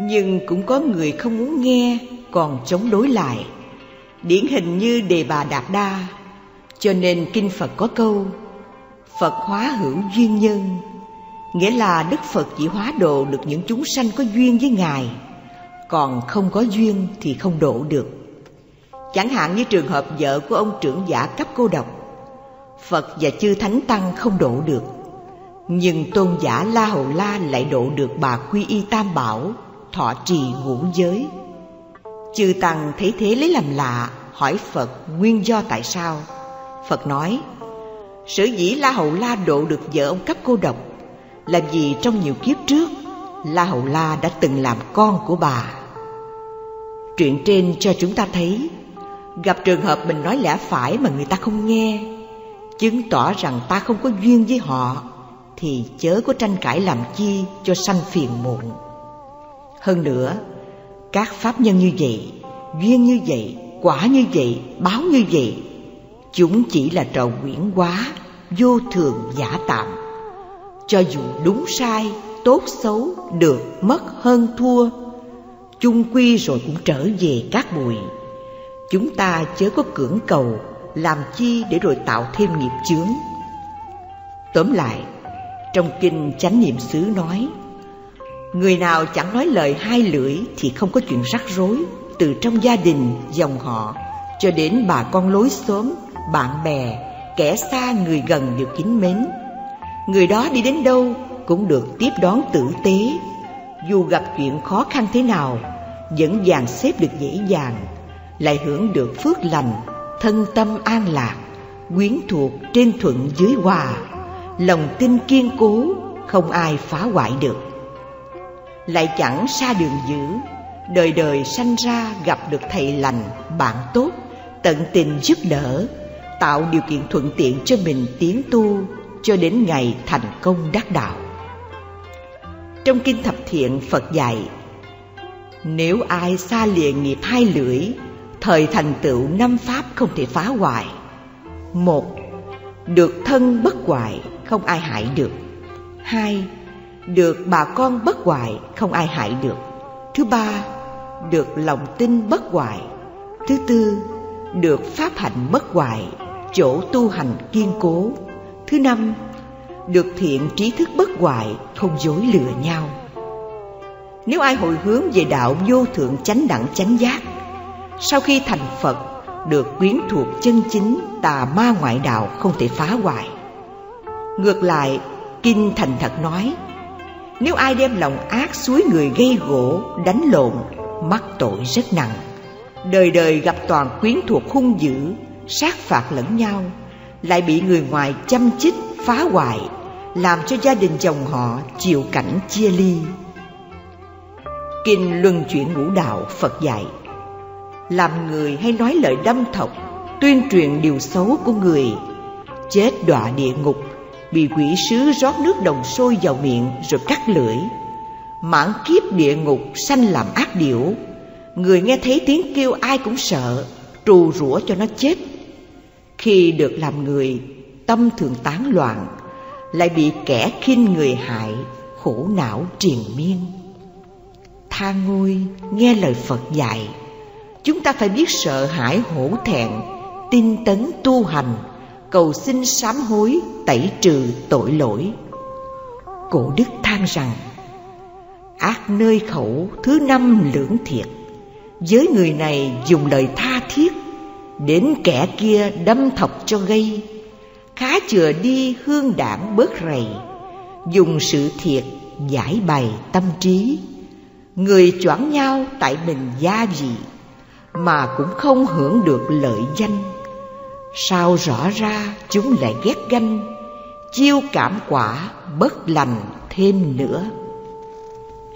Nhưng cũng có người không muốn nghe, còn chống đối lại, điển hình như Đề Bà Đạt Đa. Cho nên kinh Phật có câu Phật hóa hữu duyên nhân, nghĩa là Đức Phật chỉ hóa độ được những chúng sanh có duyên với Ngài, còn không có duyên thì không độ được. Chẳng hạn như trường hợp vợ của ông trưởng giả Cấp Cô Độc, Phật và chư Thánh Tăng không độ được, nhưng tôn giả La Hầu La lại độ được bà quy y Tam Bảo, thọ trì ngũ giới. Chư Tăng thấy thế lấy làm lạ, hỏi Phật nguyên do tại sao. Phật nói, sở dĩ La Hầu La độ được vợ ông Cấp Cô Độc là vì trong nhiều kiếp trước, La Hầu La đã từng làm con của bà. Chuyện trên cho chúng ta thấy, gặp trường hợp mình nói lẽ phải mà người ta không nghe, chứng tỏ rằng ta không có duyên với họ, thì chớ có tranh cãi làm chi cho sanh phiền muộn. Hơn nữa, các pháp nhân như vậy, duyên như vậy, quả như vậy, báo như vậy, chúng chỉ là trò huyễn hóa, vô thường giả tạm. Cho dù đúng sai, tốt xấu, được mất hơn thua, chung quy rồi cũng trở về cát bụi. Chúng ta chớ có cưỡng cầu, làm chi để rồi tạo thêm nghiệp chướng. Tóm lại, trong kinh Chánh Niệm xứ nói, người nào chẳng nói lời hai lưỡi thì không có chuyện rắc rối, từ trong gia đình, dòng họ cho đến bà con lối xóm, bạn bè, kẻ xa người gần đều kính mến. Người đó đi đến đâu cũng được tiếp đón tử tế, dù gặp chuyện khó khăn thế nào vẫn dàn xếp được dễ dàng, lại hưởng được phước lành, thân tâm an lạc, quyến thuộc trên thuận dưới hòa, lòng tin kiên cố, không ai phá hoại được. Lại chẳng xa đường dữ, đời đời sanh ra gặp được thầy lành, bạn tốt, tận tình giúp đỡ, tạo điều kiện thuận tiện cho mình tiến tu, cho đến ngày thành công đắc đạo. Trong kinh Thập Thiện, Phật dạy, nếu ai xa lìa nghiệp hai lưỡi, thời thành tựu năm pháp không thể phá hoại. Một, được thân bất hoại, không ai hại được. Hai, được bà con bất hoại, không ai hại được. Thứ ba, được lòng tin bất hoại. Thứ tư, được pháp hạnh bất hoại, chỗ tu hành kiên cố. Thứ năm, được thiện trí thức bất hoại, không dối lừa nhau. Nếu ai hồi hướng về đạo vô thượng chánh đẳng chánh giác, sau khi thành Phật, được quyến thuộc chân chính, tà ma ngoại đạo không thể phá hoại. Ngược lại, kinh thành thật nói, nếu ai đem lòng ác xúi người gây gỗ, đánh lộn, mắc tội rất nặng. Đời đời gặp toàn quyến thuộc hung dữ, sát phạt lẫn nhau, lại bị người ngoài châm chích, phá hoại, làm cho gia đình dòng họ chịu cảnh chia ly. Kinh Luân Chuyển Ngũ Đạo, Phật dạy, làm người hay nói lời đâm thọc, tuyên truyền điều xấu của người, chết đọa địa ngục, bị quỷ sứ rót nước đồng sôi vào miệng rồi cắt lưỡi, mãn kiếp địa ngục sanh làm ác điểu, người nghe thấy tiếng kêu ai cũng sợ, trù rủa cho nó chết. Khi được làm người, tâm thường tán loạn, lại bị kẻ khinh người hại, khổ não triền miên. Tha ngôi nghe lời Phật dạy, chúng ta phải biết sợ hãi hổ thẹn, tinh tấn tu hành, cầu xin sám hối, tẩy trừ tội lỗi. Cổ đức than rằng, ác nơi khẩu thứ năm lưỡng thiệt, với người này dùng lời tha thiết, đến kẻ kia đâm thọc cho gây, khá chừa đi hương đảng bớt rầy, dùng sự thiệt giải bày tâm trí, người choảng nhau tại mình gia vị, mà cũng không hưởng được lợi danh. Sao rõ ra chúng lại ghét ganh, chiêu cảm quả bất lành thêm nữa.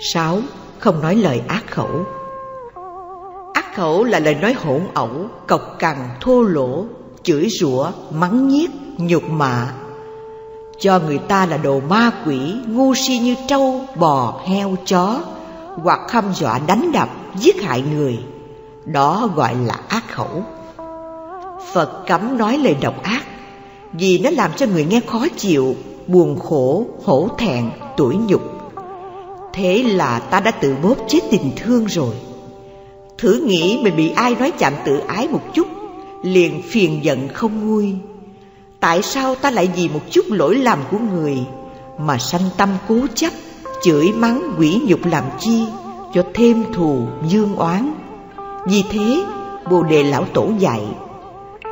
6. Không nói lời ác khẩu. Ác khẩu là lời nói hỗn ẩu, cộc cằn, thô lỗ, chửi rủa, mắng nhiếc, nhục mạ, cho người ta là đồ ma quỷ, ngu si như trâu, bò, heo, chó, hoặc hăm dọa đánh đập, giết hại người, đó gọi là ác khẩu. Phật cấm nói lời độc ác, vì nó làm cho người nghe khó chịu, buồn khổ, hổ thẹn, tủi nhục. Thế là ta đã tự bóp chết tình thương rồi. Thử nghĩ mình bị ai nói chạm tự ái một chút, liền phiền giận không nguôi. Tại sao ta lại vì một chút lỗi lầm của người mà sanh tâm cố chấp, chửi mắng quỷ nhục làm chi cho thêm thù dương oán? Vì thế Bồ Đề Lão Tổ dạy: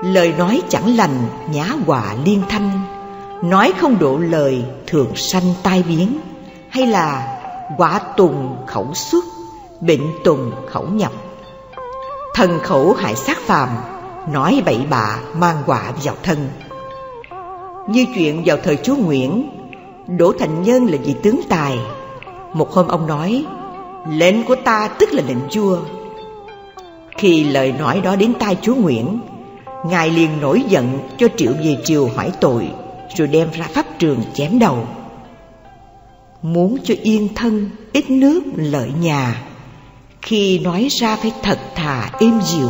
lời nói chẳng lành nhã họa liên thanh, nói không độ lời thường sanh tai biến, hay là quả tùng khẩu xuất, bệnh tùng khẩu nhập. Thần khẩu hại xác phàm, nói bậy bạ mang họa vào thân. Như chuyện vào thời chúa Nguyễn, Đỗ Thành Nhân là vị tướng tài. Một hôm ông nói: lệnh của ta tức là lệnh vua. Khi lời nói đó đến tai chúa Nguyễn, ngài liền nổi giận cho triệu về triều hỏi tội, rồi đem ra pháp trường chém đầu. Muốn cho yên thân, ít nước lợi nhà, khi nói ra phải thật thà êm dịu,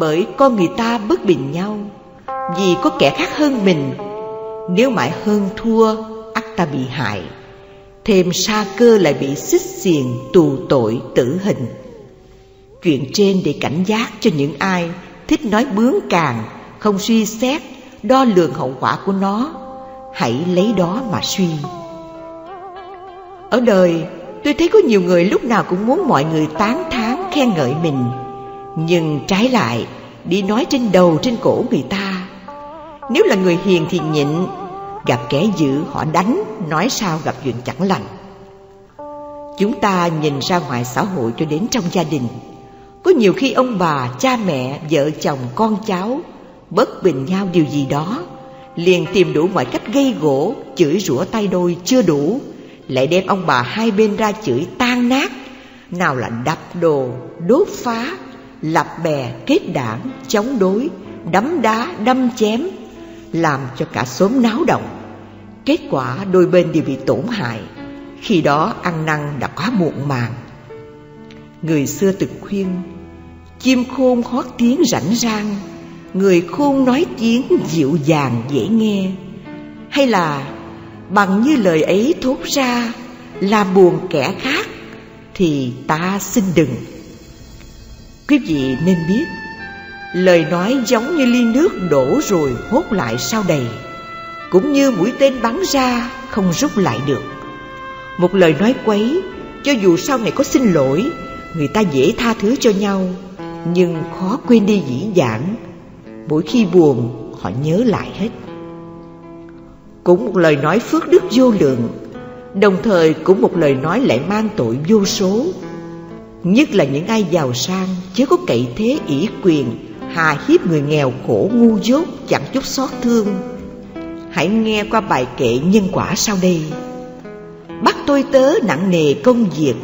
bởi con người ta bất bình nhau, vì có kẻ khác hơn mình. Nếu mãi hơn thua, ắt ta bị hại, thêm sa cơ lại bị xích xiềng tù tội tử hình. Chuyện trên để cảnh giác cho những ai thích nói bướng càng, không suy xét đo lường hậu quả của nó. Hãy lấy đó mà suy. Ở đời tôi thấy có nhiều người lúc nào cũng muốn mọi người tán thán khen ngợi mình, nhưng trái lại đi nói trên đầu trên cổ người ta. Nếu là người hiền thì nhịn, gặp kẻ dữ họ đánh, nói sao gặp chuyện chẳng lành. Chúng ta nhìn ra ngoài xã hội cho đến trong gia đình, có nhiều khi ông bà, cha mẹ, vợ chồng, con cháu bất bình nhau điều gì đó, liền tìm đủ mọi cách gây gổ, chửi rủa tay đôi. Chưa đủ, lại đem ông bà hai bên ra chửi tan nát, nào là đập đồ, đốt phá, lập bè, kết đảng, chống đối, đấm đá, đâm chém, làm cho cả xóm náo động. Kết quả đôi bên đều bị tổn hại, khi đó ăn năn đã quá muộn màng. Người xưa từng khuyên: chim khôn hót tiếng rảnh rang, người khôn nói tiếng dịu dàng dễ nghe. Hay là bằng như lời ấy thốt ra, làm buồn kẻ khác thì ta xin đừng. Quý vị nên biết, lời nói giống như ly nước đổ rồi hốt lại sao đầy, cũng như mũi tên bắn ra không rút lại được. Một lời nói quấy, cho dù sau này có xin lỗi, người ta dễ tha thứ cho nhau, nhưng khó quên đi dĩ vãng. Mỗi khi buồn, họ nhớ lại hết. Cũng một lời nói phước đức vô lượng, đồng thời cũng một lời nói lại mang tội vô số. Nhất là những ai giàu sang, chớ có cậy thế ỷ quyền, hà hiếp người nghèo khổ ngu dốt, chẳng chút xót thương. Hãy nghe qua bài kệ nhân quả sau đây: bắt tôi tớ nặng nề công việc,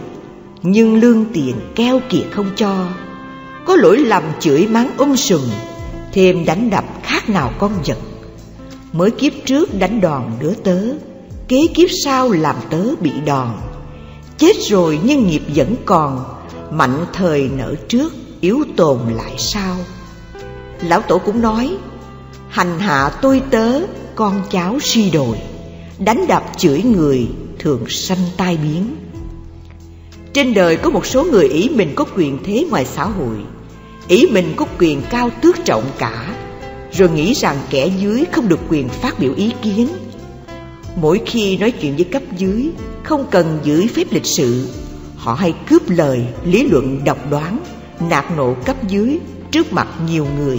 nhưng lương tiền keo kiệt không cho. Có lỗi lầm chửi mắng sùm, thêm đánh đập khác nào con vật. Mới kiếp trước đánh đòn đứa tớ, kế kiếp sau làm tớ bị đòn. Chết rồi nhưng nghiệp vẫn còn, mạnh thời nở trước, yếu tồn lại sau. Lão Tổ cũng nói: hành hạ tôi tớ, con cháu suy đồi, đánh đập chửi người, thường sanh tai biến. Trên đời có một số người ỷ mình có quyền thế ngoài xã hội, ỷ mình có quyền cao tước trọng cả, rồi nghĩ rằng kẻ dưới không được quyền phát biểu ý kiến. Mỗi khi nói chuyện với cấp dưới, không cần giữ phép lịch sự, họ hay cướp lời, lý luận độc đoán, nạt nộ cấp dưới trước mặt nhiều người,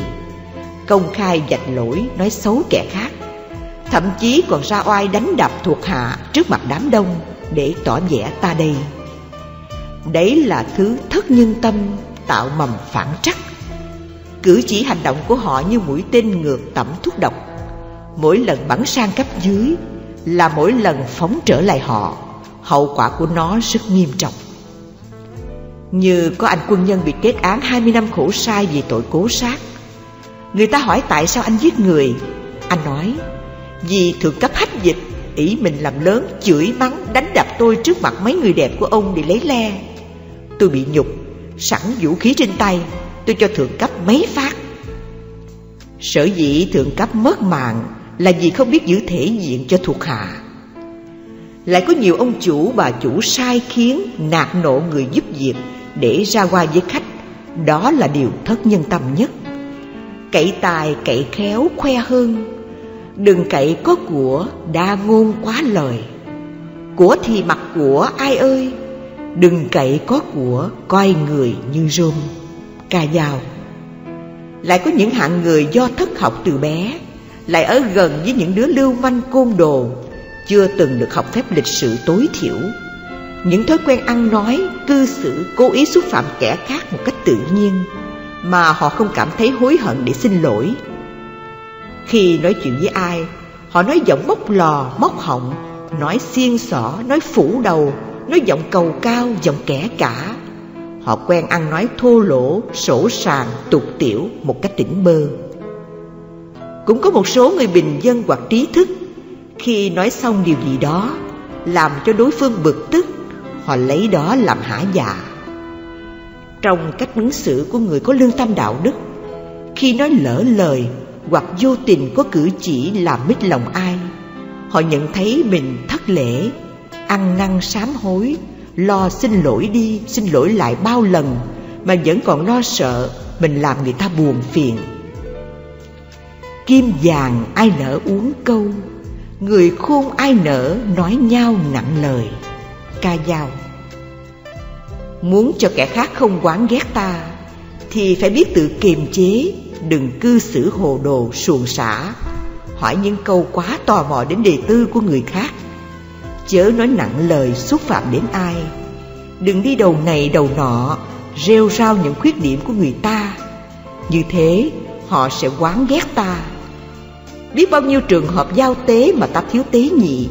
công khai vạch lỗi, nói xấu kẻ khác, thậm chí còn ra oai đánh đập thuộc hạ trước mặt đám đông để tỏ vẻ ta đây. Đấy là thứ thất nhân tâm, tạo mầm phản trắc. Cử chỉ hành động của họ như mũi tên ngược tẩm thuốc độc, mỗi lần bắn sang cấp dưới là mỗi lần phóng trở lại họ. Hậu quả của nó rất nghiêm trọng. Như có anh quân nhân bị kết án 20 năm khổ sai vì tội cố sát. Người ta hỏi tại sao anh giết người, anh nói: vì thượng cấp hách dịch, ỷ mình làm lớn, chửi mắng, đánh đập tôi trước mặt mấy người đẹp của ông để lấy le. Tôi bị nhục, sẵn vũ khí trên tay, tôi cho thượng cấp mấy phát. Sở dĩ thượng cấp mất mạng là vì không biết giữ thể diện cho thuộc hạ. Lại có nhiều ông chủ bà chủ sai khiến, nạt nộ người giúp việc để ra oai với khách. Đó là điều thất nhân tâm nhất. Cậy tài cậy khéo khoe hơn, đừng cậy có của đa ngôn quá lời. Của thì mặc của ai ơi, đừng cậy có của coi người như rôm ca dao. Lại có những hạng người do thất học từ bé, lại ở gần với những đứa lưu manh côn đồ, chưa từng được học phép lịch sự tối thiểu. Những thói quen ăn nói, cư xử cố ý xúc phạm kẻ khác một cách tự nhiên, mà họ không cảm thấy hối hận để xin lỗi. Khi nói chuyện với ai, họ nói giọng móc lò, móc họng, nói xiên xỏ, nói phủ đầu, nói giọng cầu cao, giọng kẻ cả. Họ quen ăn nói thô lỗ, sổ sàng, tục tiểu một cách tỉnh bơ. Cũng có một số người bình dân hoặc trí thức, khi nói xong điều gì đó làm cho đối phương bực tức, họ lấy đó làm hả dạ. Trong cách ứng xử của người có lương tâm đạo đức, khi nói lỡ lời hoặc vô tình có cử chỉ làm mít lòng ai, họ nhận thấy mình thất lễ, ăn năn sám hối, lo xin lỗi đi xin lỗi lại bao lần mà vẫn còn lo sợ mình làm người ta buồn phiền. Kim vàng ai nỡ uống câu, người khôn ai nỡ nói nhau nặng lời ca dao. Muốn cho kẻ khác không oán ghét ta thì phải biết tự kiềm chế, đừng cư xử hồ đồ suồng sã, hỏi những câu quá tò mò đến đời tư của người khác, chớ nói nặng lời xúc phạm đến ai, đừng đi đầu này đầu nọ rêu rao những khuyết điểm của người ta, như thế họ sẽ oán ghét ta. Biết bao nhiêu trường hợp giao tế mà ta thiếu tế nhị,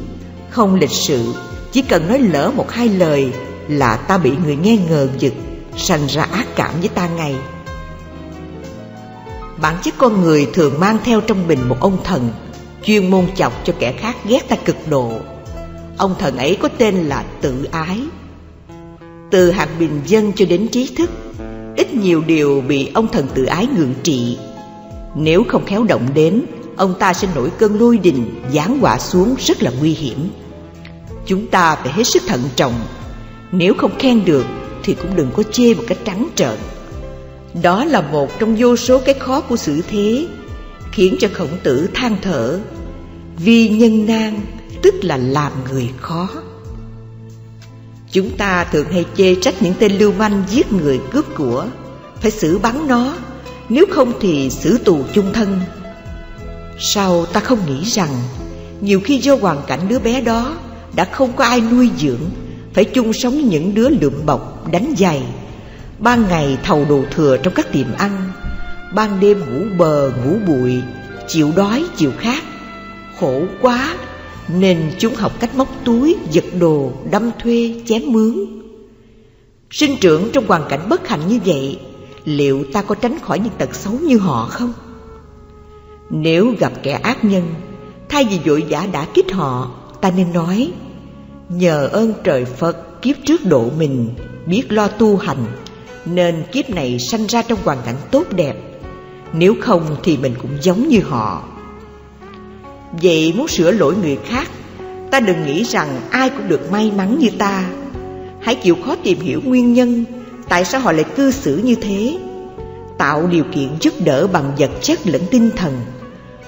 không lịch sự, chỉ cần nói lỡ một hai lời là ta bị người nghe ngờ vực, sanh ra ác cảm với ta ngay. Bản chất con người thường mang theo trong mình một ông thần, chuyên môn chọc cho kẻ khác ghét ta cực độ. Ông thần ấy có tên là tự ái. Từ hạng bình dân cho đến trí thức, ít nhiều điều bị ông thần tự ái ngự trị. Nếu không khéo động đến, ông ta sẽ nổi cơn lôi đình, giáng họa xuống rất là nguy hiểm. Chúng ta phải hết sức thận trọng. Nếu không khen được thì cũng đừng có chê một cách trắng trợn. Đó là một trong vô số cái khó của xử thế, khiến cho Khổng Tử than thở: vi nhân nan, tức là làm người khó. Chúng ta thường hay chê trách những tên lưu manh giết người cướp của, phải xử bắn nó, nếu không thì xử tù chung thân. Sao ta không nghĩ rằng nhiều khi do hoàn cảnh đứa bé đó đã không có ai nuôi dưỡng, phải chung sống với những đứa lượm bọc đánh giày, ban ngày thầu đồ thừa trong các tiệm ăn, ban đêm ngủ bờ ngủ bụi, chịu đói chịu khát, khổ quá nên chúng học cách móc túi, giật đồ, đâm thuê, chém mướn. Sinh trưởng trong hoàn cảnh bất hạnh như vậy, liệu ta có tránh khỏi những tật xấu như họ không? Nếu gặp kẻ ác nhân, thay vì vội vã đả kích họ, ta nên nói: nhờ ơn trời Phật kiếp trước độ mình, biết lo tu hành, nên kiếp này sanh ra trong hoàn cảnh tốt đẹp. Nếu không thì mình cũng giống như họ. Vậy muốn sửa lỗi người khác, ta đừng nghĩ rằng ai cũng được may mắn như ta. Hãy chịu khó tìm hiểu nguyên nhân tại sao họ lại cư xử như thế, tạo điều kiện giúp đỡ bằng vật chất lẫn tinh thần,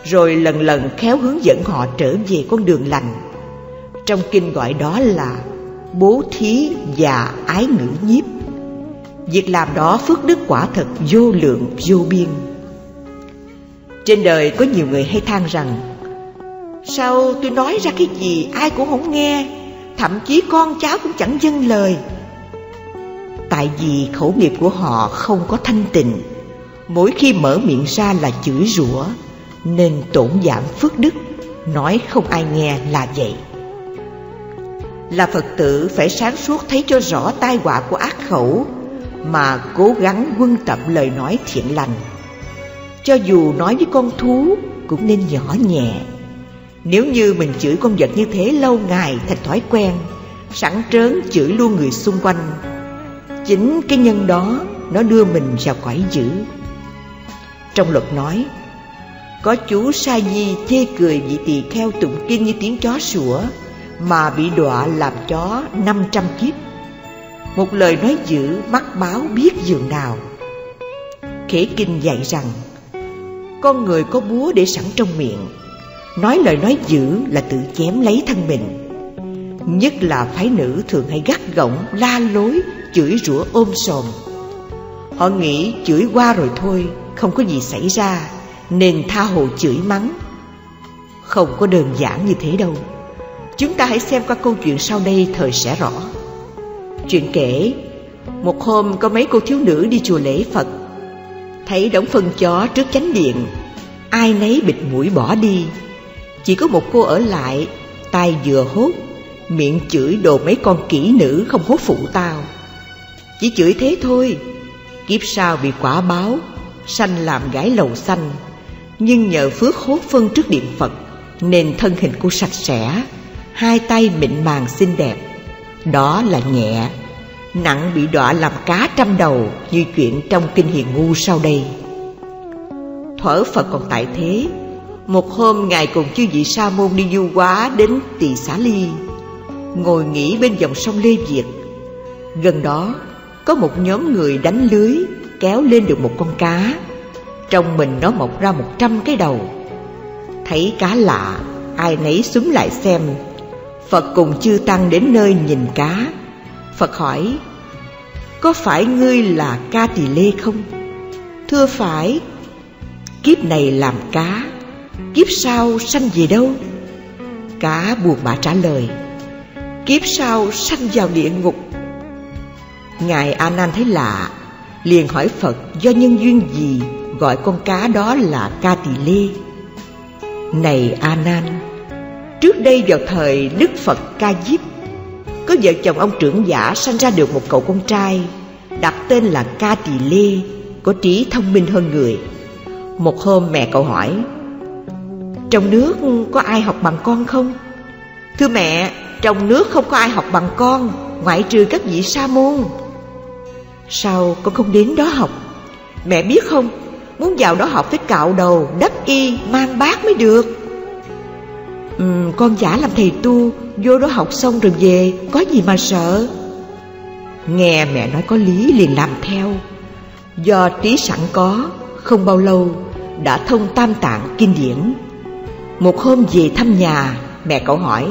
rồi lần lần khéo hướng dẫn họ trở về con đường lành. Trong kinh gọi đó là bố thí và ái ngữ nhiếp. Việc làm đó phước đức quả thật vô lượng vô biên. Trên đời có nhiều người hay than rằng: sao tôi nói ra cái gì ai cũng không nghe, thậm chí con cháu cũng chẳng vâng lời. Tại vì khẩu nghiệp của họ không có thanh tịnh, mỗi khi mở miệng ra là chửi rủa, nên tổn giảm phước đức, nói không ai nghe là vậy. Là Phật tử phải sáng suốt thấy cho rõ tai họa của ác khẩu, mà cố gắng huân tập lời nói thiện lành. Cho dù nói với con thú cũng nên nhỏ nhẹ. Nếu như mình chửi con vật như thế lâu ngày thành thói quen, sẵn trớn chửi luôn người xung quanh, chính cái nhân đó nó đưa mình vào cõi dữ. Trong luật nói: có chú sa di chê cười vị tỳ kheo tụng kinh như tiếng chó sủa, mà bị đọa làm chó 500 kiếp. Một lời nói dữ mắc báo biết giường nào. Khế Kinh dạy rằng con người có búa để sẵn trong miệng, nói lời nói dữ là tự chém lấy thân mình. Nhất là phái nữ thường hay gắt gỏng, la lối, chửi rủa ôm sòm. Họ nghĩ chửi qua rồi thôi, không có gì xảy ra, nên tha hồ chửi mắng. Không có đơn giản như thế đâu. Chúng ta hãy xem qua câu chuyện sau đây thời sẽ rõ. Chuyện kể, một hôm có mấy cô thiếu nữ đi chùa lễ Phật, thấy đống phân chó trước chánh điện, ai nấy bịt mũi bỏ đi. Chỉ có một cô ở lại, tai vừa hốt, miệng chửi đồ mấy con kỹ nữ không hốt phụ tao. Chỉ chửi thế thôi, kiếp sau bị quả báo, sanh làm gái lầu xanh. Nhưng nhờ phước hốt phân trước điện Phật, nên thân hình cô sạch sẽ, hai tay mịn màng xinh đẹp. Đó là nhẹ, nặng bị đọa làm cá trăm đầu như chuyện trong kinh Hiền Ngu sau đây. Thuở Phật còn tại thế, một hôm Ngài cùng chư vị sa môn đi du hóa đến Tỳ Xá Ly, ngồi nghỉ bên dòng sông Lê Việt. Gần đó có một nhóm người đánh lưới, kéo lên được một con cá, trong mình nó mọc ra 100 cái đầu. Thấy cá lạ, ai nấy xúm lại xem. Phật cùng chư tăng đến nơi nhìn cá. Phật hỏi: có phải ngươi là Ca Tỳ Lê không? Thưa phải. Kiếp này làm cá, kiếp sau sanh về đâu? Cá buồn bã trả lời: kiếp sau sanh vào địa ngục. Ngài A Nan thấy lạ, liền hỏi Phật do nhân duyên gì gọi con cá đó là Ca Tỳ Lê. Này A Nan, trước đây vào thời Đức Phật Ca Diếp, có vợ chồng ông trưởng giả sanh ra được một cậu con trai, đặt tên là Ca Tỳ Lê, có trí thông minh hơn người. Một hôm mẹ cậu hỏi: trong nước có ai học bằng con không? Thưa mẹ, trong nước không có ai học bằng con, ngoại trừ các vị sa môn. Sao con không đến đó học? Mẹ biết không, muốn vào đó học phải cạo đầu, đắp y, mang bát mới được. Con giả làm thầy tu, vô đó học xong rồi về, có gì mà sợ. Nghe mẹ nói có lý liền làm theo. Do trí sẵn có, không bao lâu đã thông tam tạng kinh điển. Một hôm về thăm nhà, mẹ cậu hỏi: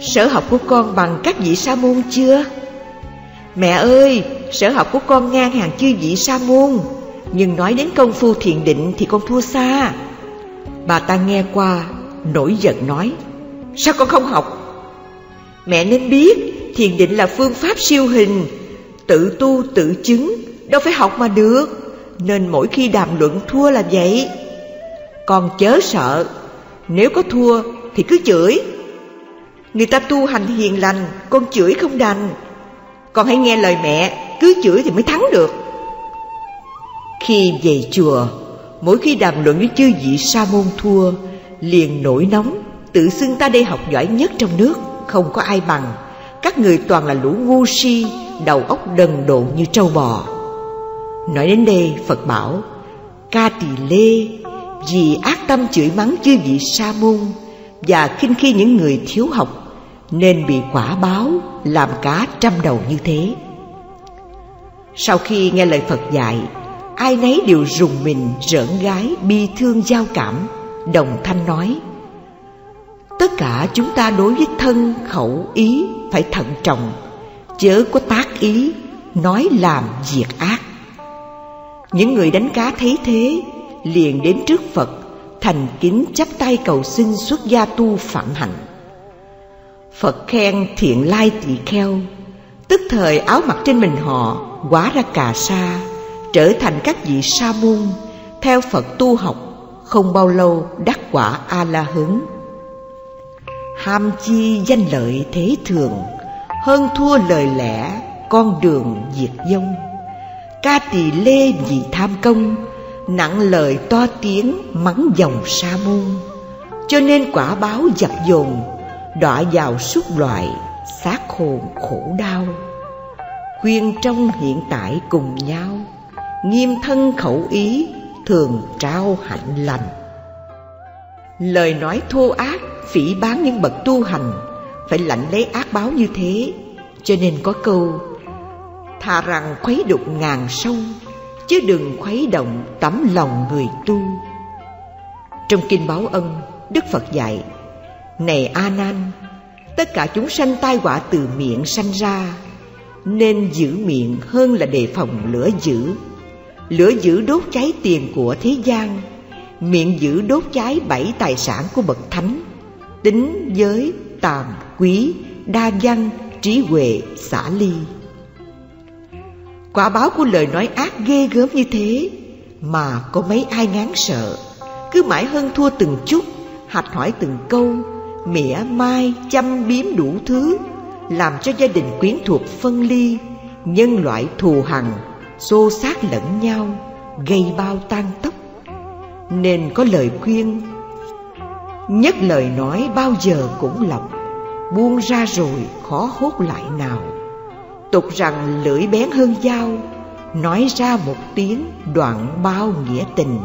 sở học của con bằng các vị sa môn chưa? Mẹ ơi, sở học của con ngang hàng chư vị sa môn, nhưng nói đến công phu thiền định thì con thua xa. Bà ta nghe qua nổi giận nói: sao con không học? Mẹ nên biết thiền định là phương pháp siêu hình, tự tu tự chứng, đâu phải học mà được, nên mỗi khi đàm luận thua là vậy. Con chớ sợ, nếu có thua thì cứ chửi. Người ta tu hành hiền lành, con chửi không đành. Con hãy nghe lời mẹ, cứ chửi thì mới thắng được. Khi về chùa, mỗi khi đàm luận với chư vị sa môn thua, liền nổi nóng, tự xưng ta đây học giỏi nhất trong nước, không có ai bằng, các người toàn là lũ ngu si, đầu óc đần độn như trâu bò. Nói đến đây, Phật bảo: Ca Tỳ Lê vì ác tâm chửi mắng chư vị sa môn và khinh khi những người thiếu học, nên bị quả báo làm cá trăm đầu như thế. Sau khi nghe lời Phật dạy, ai nấy đều rùng mình, rỡn gái, bi thương giao cảm, đồng thanh nói: tất cả chúng ta đối với thân, khẩu, ý phải thận trọng, chớ có tác ý, nói làm việc ác. Những người đánh cá thấy thế, liền đến trước Phật, thành kính chắp tay cầu xin xuất gia tu phạm hạnh. Phật khen thiện lai tỳ kheo, tức thời áo mặc trên mình họ hóa ra cà sa, trở thành các vị sa môn, theo Phật tu học, không bao lâu đắc quả A La Hán. Ham chi danh lợi thế thường, hơn thua lời lẽ, con đường diệt vong. Ca Tỳ Lê vì tham công, nặng lời to tiếng mắng dòng sa môn, cho nên quả báo dập dồn, đọa vào súc loại, xác hồn khổ đau. Khuyên trong hiện tại cùng nhau, nghiêm thân khẩu ý, thường trao hạnh lành. Lời nói thô ác phỉ báng những bậc tu hành, phải lãnh lấy ác báo như thế. Cho nên có câu: thà rằng khuấy đục ngàn sông, chứ đừng khuấy động tấm lòng người tu. Trong Kinh Báo Ân, Đức Phật dạy: Này A Nan, tất cả chúng sanh tai họa từ miệng sanh ra, nên giữ miệng hơn là đề phòng lửa dữ. Lửa dữ đốt cháy tiền của thế gian, miệng dữ đốt cháy bảy tài sản của bậc thánh: tín, giới, tàm, quý, đa văn, trí huệ, xả ly. Quả báo của lời nói ác ghê gớm như thế mà có mấy ai ngán sợ, cứ mãi hơn thua từng chút, hạch hỏi từng câu, mỉa mai châm biếm đủ thứ, làm cho gia đình quyến thuộc phân ly, nhân loại thù hằn, xô xát lẫn nhau, gây bao tan tóc. Nên có lời khuyên: nhất lời nói bao giờ cũng lọc, buông ra rồi khó hốt lại nào. Tục rằng lưỡi bén hơn dao, nói ra một tiếng đoạn bao nghĩa tình.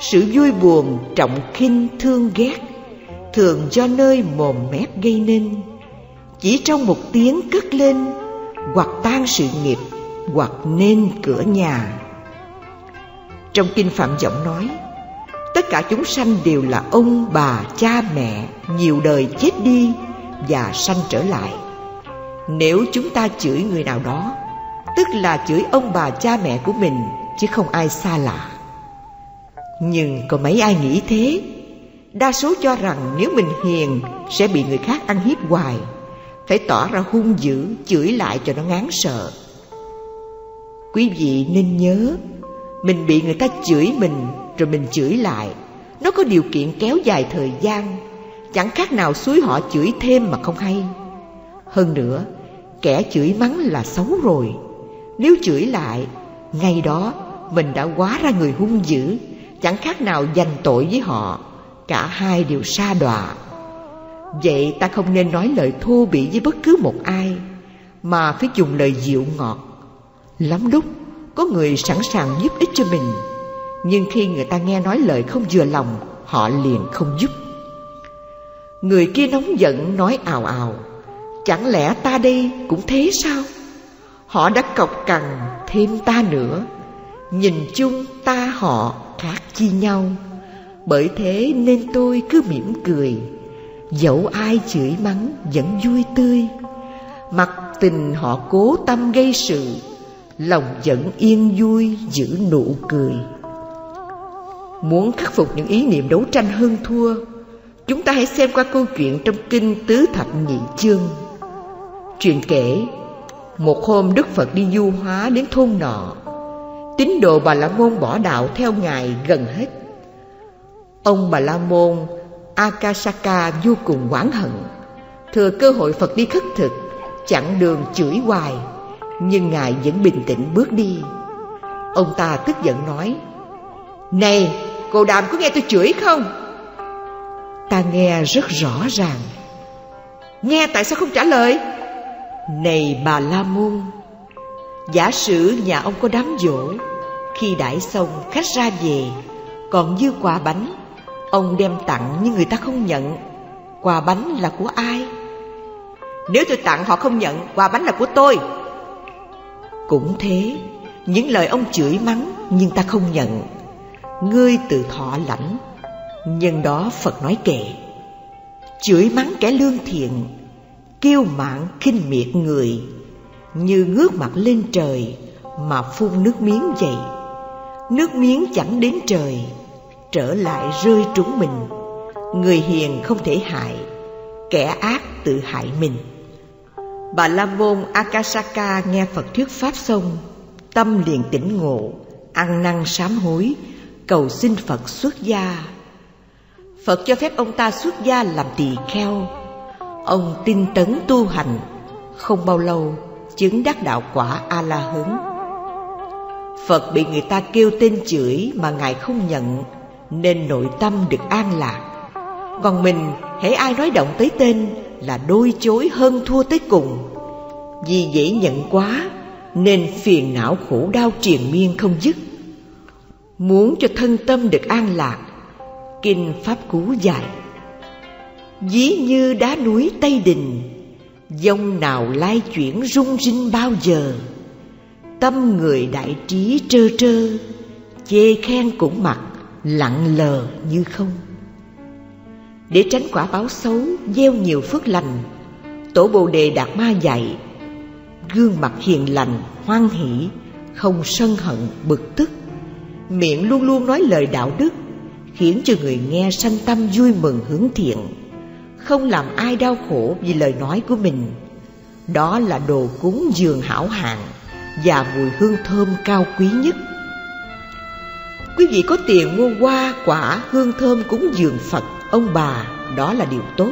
Sự vui buồn trọng khinh thương ghét, thường do nơi mồm mép gây nên. Chỉ trong một tiếng cất lên, hoặc tan sự nghiệp, hoặc nên cửa nhà. Trong Kinh Phạm Võng nói: tất cả chúng sanh đều là ông bà cha mẹ, nhiều đời chết đi và sanh trở lại. Nếu chúng ta chửi người nào đó, tức là chửi ông bà cha mẹ của mình, chứ không ai xa lạ. Nhưng có mấy ai nghĩ thế? Đa số cho rằng nếu mình hiền sẽ bị người khác ăn hiếp hoài, phải tỏ ra hung dữ chửi lại cho nó ngán sợ. Quý vị nên nhớ, mình bị người ta chửi mình rồi mình chửi lại, nó có điều kiện kéo dài thời gian, chẳng khác nào xúi họ chửi thêm mà không hay. Hơn nữa, kẻ chửi mắng là xấu rồi, nếu chửi lại, ngay đó mình đã quá ra người hung dữ, chẳng khác nào giành tội với họ, cả hai đều sa đọa. Vậy ta không nên nói lời thô bỉ với bất cứ một ai, mà phải dùng lời dịu ngọt. Lắm lúc có người sẵn sàng giúp ích cho mình, nhưng khi người ta nghe nói lời không vừa lòng, họ liền không giúp. Người kia nóng giận nói ào ào: chẳng lẽ ta đây cũng thế sao? Họ đã cọc cằn thêm ta nữa. Nhìn chung ta họ khác chi nhau, bởi thế nên tôi cứ mỉm cười. Dẫu ai chửi mắng vẫn vui tươi, mặc tình họ cố tâm gây sự, lòng vẫn yên vui giữ nụ cười. Muốn khắc phục những ý niệm đấu tranh hơn thua, chúng ta hãy xem qua câu chuyện trong Kinh Tứ Thập Nhị Chương. Chuyện kể, một hôm Đức Phật đi du hóa đến thôn nọ. Tín đồ Bà La Môn bỏ đạo theo Ngài gần hết. Ông Bà La Môn Akasaka vô cùng oán hận, thừa cơ hội Phật đi khất thực, chặn đường chửi hoài, nhưng Ngài vẫn bình tĩnh bước đi. Ông ta tức giận nói: Này, cô đàm có nghe tôi chửi không? Ta nghe rất rõ ràng. Nghe tại sao không trả lời? Này Bà La Môn, giả sử nhà ông có đám giỗ, khi đãi xong khách ra về, còn dư quả bánh, ông đem tặng nhưng người ta không nhận. Quả bánh là của ai? Nếu tôi tặng họ không nhận, quả bánh là của tôi. Cũng thế, những lời ông chửi mắng nhưng ta không nhận, ngươi tự thọ lãnh. Nhân đó Phật nói kệ: chửi mắng kẻ lương thiện, kiêu mạn khinh miệt người, như ngước mặt lên trời mà phun nước miếng vậy. Nước miếng chẳng đến trời, trở lại rơi trúng mình. Người hiền không thể hại, kẻ ác tự hại mình. Bà La Môn Akasaka nghe Phật thuyết pháp xong, tâm liền tỉnh ngộ, ăn năn sám hối, cầu xin Phật xuất gia. Phật cho phép ông ta xuất gia làm tỳ kheo. Ông tinh tấn tu hành, không bao lâu chứng đắc đạo quả A-la-hán. Phật bị người ta kêu tên chửi mà Ngài không nhận, nên nội tâm được an lạc. Còn mình, hễ ai nói động tới tên là đôi chối hơn thua tới cùng. Vì dễ nhận quá nên phiền não khổ đau triền miên không dứt. Muốn cho thân tâm được an lạc, Kinh Pháp Cú dạy: Ví như đá núi Tây Đình, dông nào lai chuyển rung rinh bao giờ. Tâm người đại trí trơ trơ, chê khen cũng mặc, lặng lờ như không. Để tránh quả báo xấu, gieo nhiều phước lành, Tổ Bồ Đề Đạt Ma dạy: gương mặt hiền lành, hoan hỷ, không sân hận, bực tức, miệng luôn luôn nói lời đạo đức, khiến cho người nghe sanh tâm vui mừng hướng thiện, không làm ai đau khổ vì lời nói của mình. Đó là đồ cúng dường hảo hạng và mùi hương thơm cao quý nhất. Quý vị có tiền mua hoa quả hương thơm cúng dường Phật, ông bà, đó là điều tốt,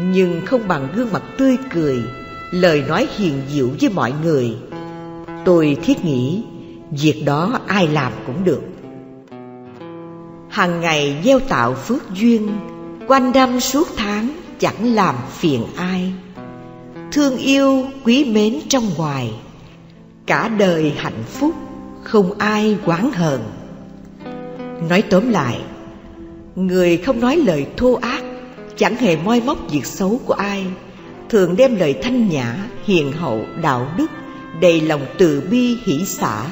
nhưng không bằng gương mặt tươi cười, lời nói hiền dịu với mọi người. Tôi thiết nghĩ việc đó ai làm cũng được. Hàng ngày gieo tạo phước duyên, quanh năm suốt tháng chẳng làm phiền ai. Thương yêu quý mến trong ngoài, cả đời hạnh phúc không ai oán hờn. Nói tóm lại, người không nói lời thô ác, chẳng hề moi móc việc xấu của ai, thường đem lời thanh nhã, hiền hậu, đạo đức, đầy lòng từ bi hỷ xả,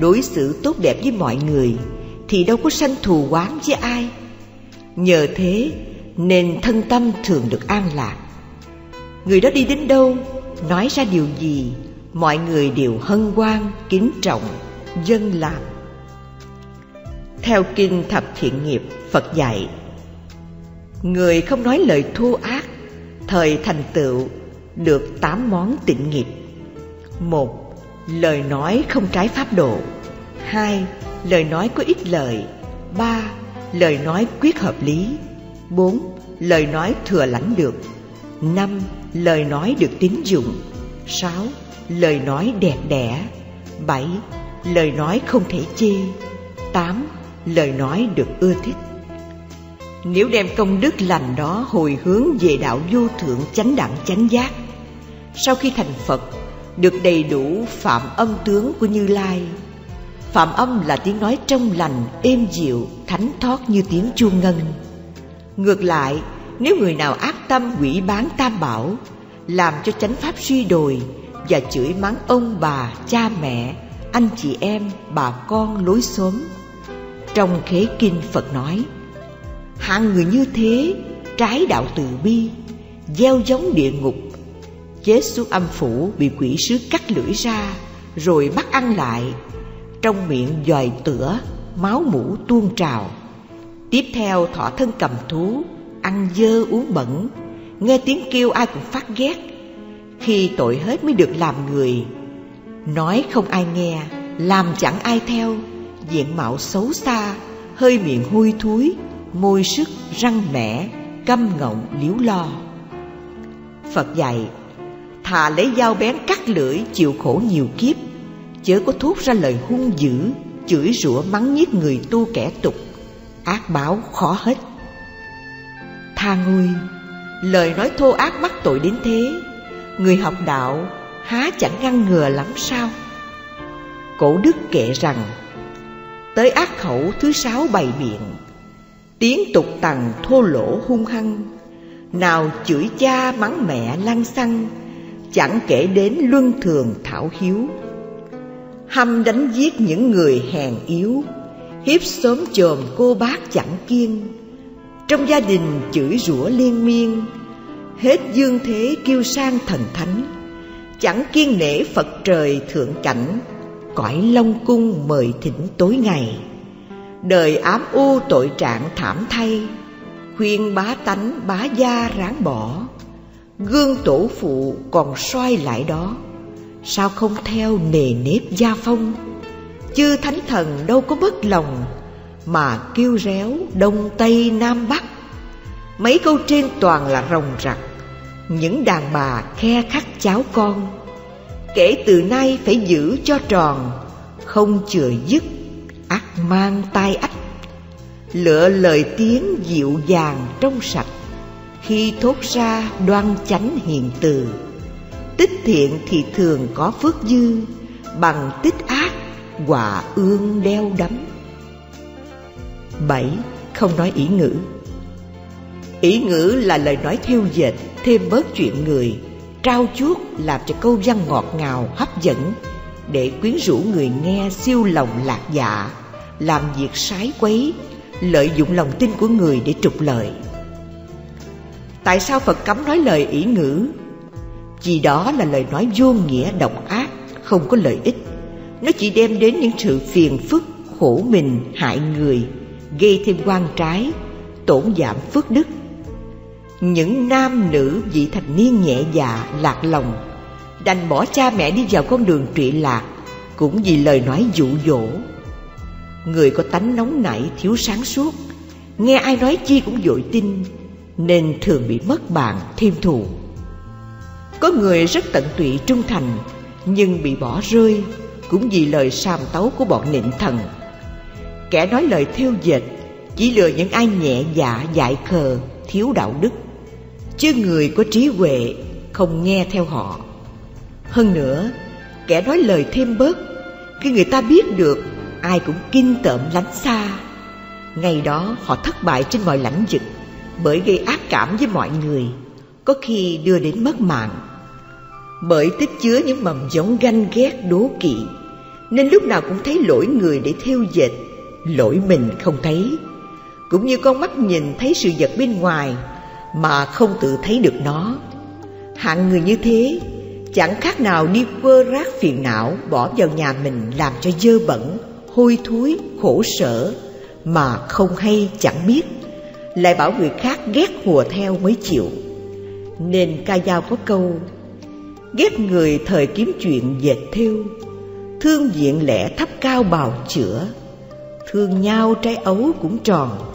đối xử tốt đẹp với mọi người, thì đâu có sanh thù oán với ai. Nhờ thế nên thân tâm thường được an lạc. Người đó đi đến đâu, nói ra điều gì, mọi người đều hân hoan, kính trọng, dâng làm. Theo Kinh Thập Thiện Nghiệp, Phật dạy: người không nói lời thô ác, thời thành tựu được 8 món tịnh nghiệp. 1. Lời nói không trái pháp độ. 2. Lời nói có ích lợi. 3. Lời nói quyết hợp lý. 4. Lời nói thừa lãnh được. 5. Lời nói được tín dụng. 6. Lời nói đẹp đẽ. 7. Lời nói không thể chê. 8. Lời nói được ưa thích. Nếu đem công đức lành đó hồi hướng về đạo vô thượng chánh đẳng chánh giác, sau khi thành Phật được đầy đủ phạm âm tướng của Như Lai. Phạm âm là tiếng nói trong lành, êm dịu, thánh thoát như tiếng chuông ngân. Ngược lại, nếu người nào ác tâm quỷ bán tam bảo, làm cho chánh pháp suy đồi và chửi mắng ông bà, cha mẹ, anh chị em, bà con, lối xóm, trong Khế Kinh Phật nói: hạng người như thế trái đạo từ bi, gieo giống địa ngục, chết xuống âm phủ bị quỷ sứ cắt lưỡi ra rồi bắt ăn lại, trong miệng giòi tửa, máu mũ tuôn trào. Tiếp theo thọ thân cầm thú, ăn dơ uống bẩn, nghe tiếng kêu ai cũng phát ghét. Khi tội hết mới được làm người, nói không ai nghe, làm chẳng ai theo, diện mạo xấu xa, hơi miệng hôi thối, môi sức, răng mẻ, câm ngọng, liếu lo. Phật dạy: thà lấy dao bén cắt lưỡi chịu khổ nhiều kiếp, chớ có thốt ra lời hung dữ, chửi rủa mắng nhiếc người tu kẻ tục, ác báo khó hết. Than ôi, lời nói thô ác mắc tội đến thế, người học đạo há chẳng ngăn ngừa lắm sao? Cổ đức kệ rằng: tới ác khẩu thứ 6 bày biện, tiếng tục tằng thô lỗ hung hăng, nào chửi cha mắng mẹ lăng xăng, chẳng kể đến luân thường thảo hiếu. Hăm đánh giết những người hèn yếu, hiếp xóm chòm cô bác chẳng kiêng, trong gia đình chửi rủa liên miên, hết dương thế kiêu sang thần thánh, chẳng kiêng nể Phật trời thượng cảnh, cõi Long Cung mời thỉnh tối ngày. Đời ám u tội trạng thảm thay, khuyên bá tánh bá gia ráng bỏ, gương tổ phụ còn soi lại đó, sao không theo nề nếp gia phong? Chư thánh thần đâu có mất lòng, mà kêu réo đông tây nam bắc. Mấy câu trên toàn là ròng rặc, những đàn bà khe khắc cháu con. Kể từ nay phải giữ cho tròn, không chừa dứt ắt mang tai ách. Lựa lời tiếng dịu dàng trong sạch, khi thốt ra đoan chánh hiền từ. Tích thiện thì thường có phước dư, bằng tích ác quả ương đeo đắm. 7. Không nói ỷ ngữ. Ý ngữ là lời nói thêu dệt, thêm bớt chuyện người, trau chuốt làm cho câu văn ngọt ngào hấp dẫn, để quyến rũ người nghe siêu lòng lạc dạ, làm việc sái quấy, lợi dụng lòng tin của người để trục lợi. Tại sao Phật cấm nói lời ý ngữ? Vì đó là lời nói vô nghĩa, độc ác, không có lợi ích. Nó chỉ đem đến những sự phiền phức, khổ mình, hại người, gây thêm oan trái, tổn giảm phước đức. Những nam nữ vị thành niên nhẹ dạ, lạc lòng, đành bỏ cha mẹ đi vào con đường trụy lạc, cũng vì lời nói dụ dỗ. Người có tánh nóng nảy, thiếu sáng suốt, nghe ai nói chi cũng vội tin, nên thường bị mất bạn, thêm thù. Có người rất tận tụy trung thành, nhưng bị bỏ rơi cũng vì lời sàm tấu của bọn nịnh thần. Kẻ nói lời thêu dệt chỉ lừa những ai nhẹ dạ, dại khờ, thiếu đạo đức, chứ người có trí huệ không nghe theo họ. Hơn nữa, kẻ nói lời thêm bớt, khi người ta biết được, ai cũng kinh tởm lánh xa. Ngày đó họ thất bại trên mọi lãnh vực, bởi gây ác cảm với mọi người, có khi đưa đến mất mạng. Bởi tích chứa những mầm giống ganh ghét, đố kỵ, nên lúc nào cũng thấy lỗi người để thêu dệt, lỗi mình không thấy. Cũng như con mắt nhìn thấy sự vật bên ngoài mà không tự thấy được nó. Hạng người như thế chẳng khác nào đi quơ rác phiền não, bỏ vào nhà mình làm cho dơ bẩn, hôi thối, khổ sở mà không hay chẳng biết, lại bảo người khác ghét hùa theo mới chịu. Nên ca dao có câu: ghét người thời kiếm chuyện dệt thêu, thương diện lẽ thấp cao bào chữa, thương nhau trái ấu cũng tròn,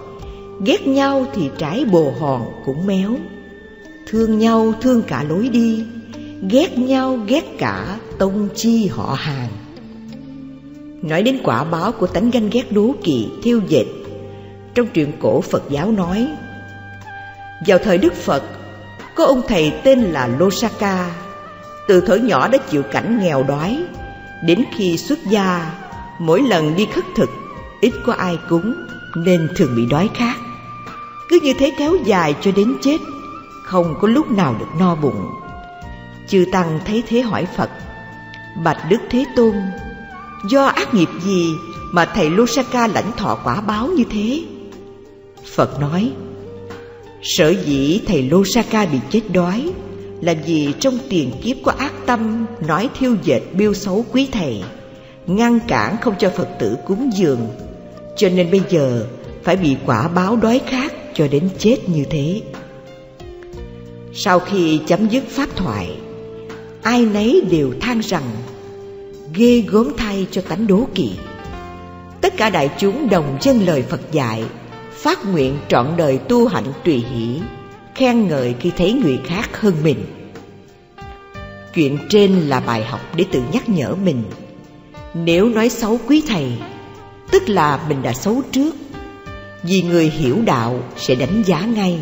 ghét nhau thì trái bồ hòn cũng méo. Thương nhau thương cả lối đi, ghét nhau ghét cả tông chi họ hàng. Nói đến quả báo của tánh ganh ghét, đố kỵ, thêu dệt, trong truyện cổ Phật giáo nói, vào thời Đức Phật có ông thầy tên là Losaka. Từ thuở nhỏ đã chịu cảnh nghèo đói, đến khi xuất gia, mỗi lần đi khất thực ít có ai cúng nên thường bị đói khát. Cứ như thế kéo dài cho đến chết, không có lúc nào được no bụng. Chư tăng thấy thế hỏi Phật: bạch Đức Thế Tôn, do ác nghiệp gì mà thầy Losaka lãnh thọ quả báo như thế? Phật nói: sở dĩ thầy Losaka bị chết đói là vì trong tiền kiếp có ác tâm nói thêu dệt biêu xấu quý thầy, ngăn cản không cho Phật tử cúng dường, cho nên bây giờ phải bị quả báo đói khát cho đến chết như thế. Sau khi chấm dứt pháp thoại, ai nấy đều than rằng ghê gớm thay cho tánh đố kỵ. Tất cả đại chúng đồng dâng lời Phật dạy, phát nguyện trọn đời tu hạnh tùy hỷ, khen ngợi khi thấy người khác hơn mình. Chuyện trên là bài học để tự nhắc nhở mình. Nếu nói xấu quý thầy, tức là mình đã xấu trước, vì người hiểu đạo sẽ đánh giá ngay.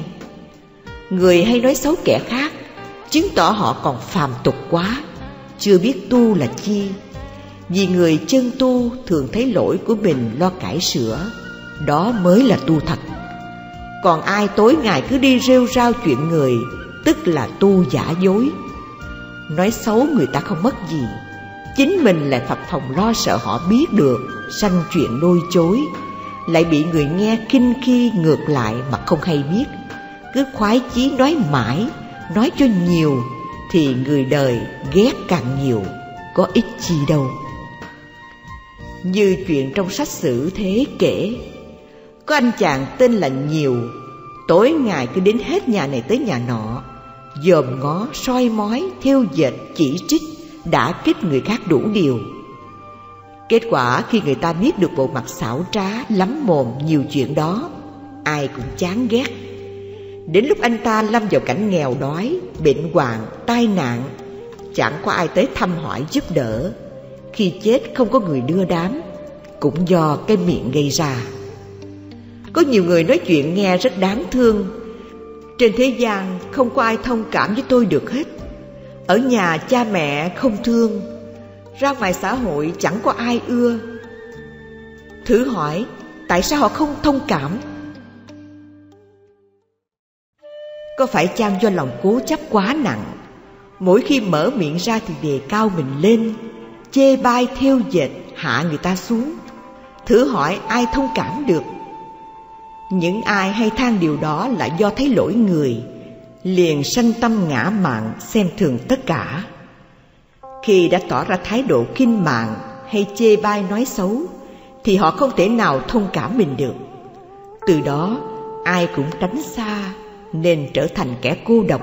Người hay nói xấu kẻ khác chứng tỏ họ còn phàm tục quá, chưa biết tu là chi. Vì người chân tu thường thấy lỗi của mình lo cải sửa, đó mới là tu thật. Còn ai tối ngày cứ đi rêu rao chuyện người, tức là tu giả dối. Nói xấu người ta không mất gì, chính mình lại phập phòng lo sợ họ biết được, sanh chuyện lôi chối, lại bị người nghe khinh khi ngược lại mà không hay biết. Cứ khoái chí nói mãi, nói cho nhiều thì người đời ghét càng nhiều, có ích chi đâu. Như chuyện trong sách Sử Thế kể, có anh chàng tên là Nhiều, tối ngày cứ đến hết nhà này tới nhà nọ, dòm ngó, soi mói, thêu dệt, chỉ trích, đã kích người khác đủ điều. Kết quả khi người ta biết được bộ mặt xảo trá, lắm mồm, nhiều chuyện đó, ai cũng chán ghét. Đến lúc anh ta lâm vào cảnh nghèo đói, bệnh hoạn, tai nạn, chẳng có ai tới thăm hỏi giúp đỡ, khi chết không có người đưa đám, cũng do cái miệng gây ra. Có nhiều người nói chuyện nghe rất đáng thương. Trên thế gian không có ai thông cảm với tôi được hết. Ở nhà cha mẹ không thương, ra ngoài xã hội chẳng có ai ưa. Thử hỏi tại sao họ không thông cảm? Có phải chăng do lòng cố chấp quá nặng, mỗi khi mở miệng ra thì đề cao mình lên, chê bai thêu dệt hạ người ta xuống? Thử hỏi ai thông cảm được? Những ai hay than điều đó là do thấy lỗi người, liền sanh tâm ngã mạn, xem thường tất cả. Khi đã tỏ ra thái độ khinh mạn hay chê bai nói xấu thì họ không thể nào thông cảm mình được. Từ đó ai cũng tránh xa nên trở thành kẻ cô độc,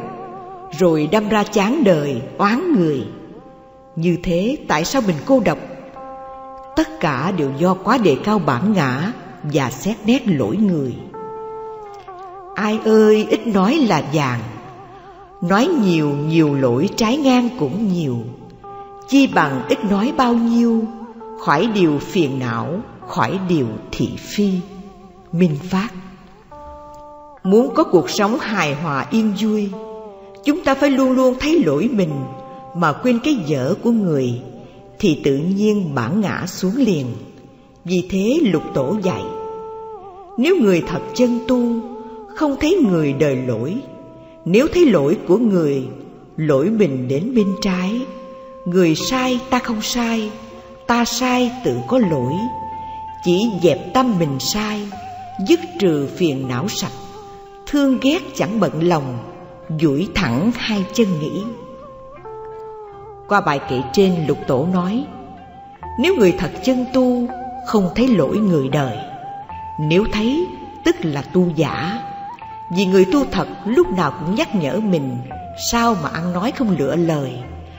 rồi đâm ra chán đời, oán người. Như thế tại sao mình cô độc? Tất cả đều do quá đề cao bản ngã và xét nét lỗi người. Ai ơi, ít nói là vàng, nói nhiều nhiều lỗi trái ngang cũng nhiều. Chi bằng ít nói bao nhiêu, khỏi điều phiền não, khỏi điều thị phi. Minh Phát. Muốn có cuộc sống hài hòa yên vui, chúng ta phải luôn luôn thấy lỗi mình mà quên cái dở của người, thì tự nhiên bản ngã xuống liền. Vì thế Lục Tổ dạy, nếu người thật chân tu, không thấy người đời lỗi. Nếu thấy lỗi của người, lỗi mình đến bên trái. Người sai ta không sai, ta sai tự có lỗi. Chỉ dẹp tâm mình sai, dứt trừ phiền não sạch. Thương ghét chẳng bận lòng, duỗi thẳng hai chân nghĩ. Qua bài kể trên, Lục Tổ nói, nếu người thật chân tu, không thấy lỗi người đời. Nếu thấy, tức là tu giả. Vì người tu thật lúc nào cũng nhắc nhở mình, sao mà ăn nói không lựa lời,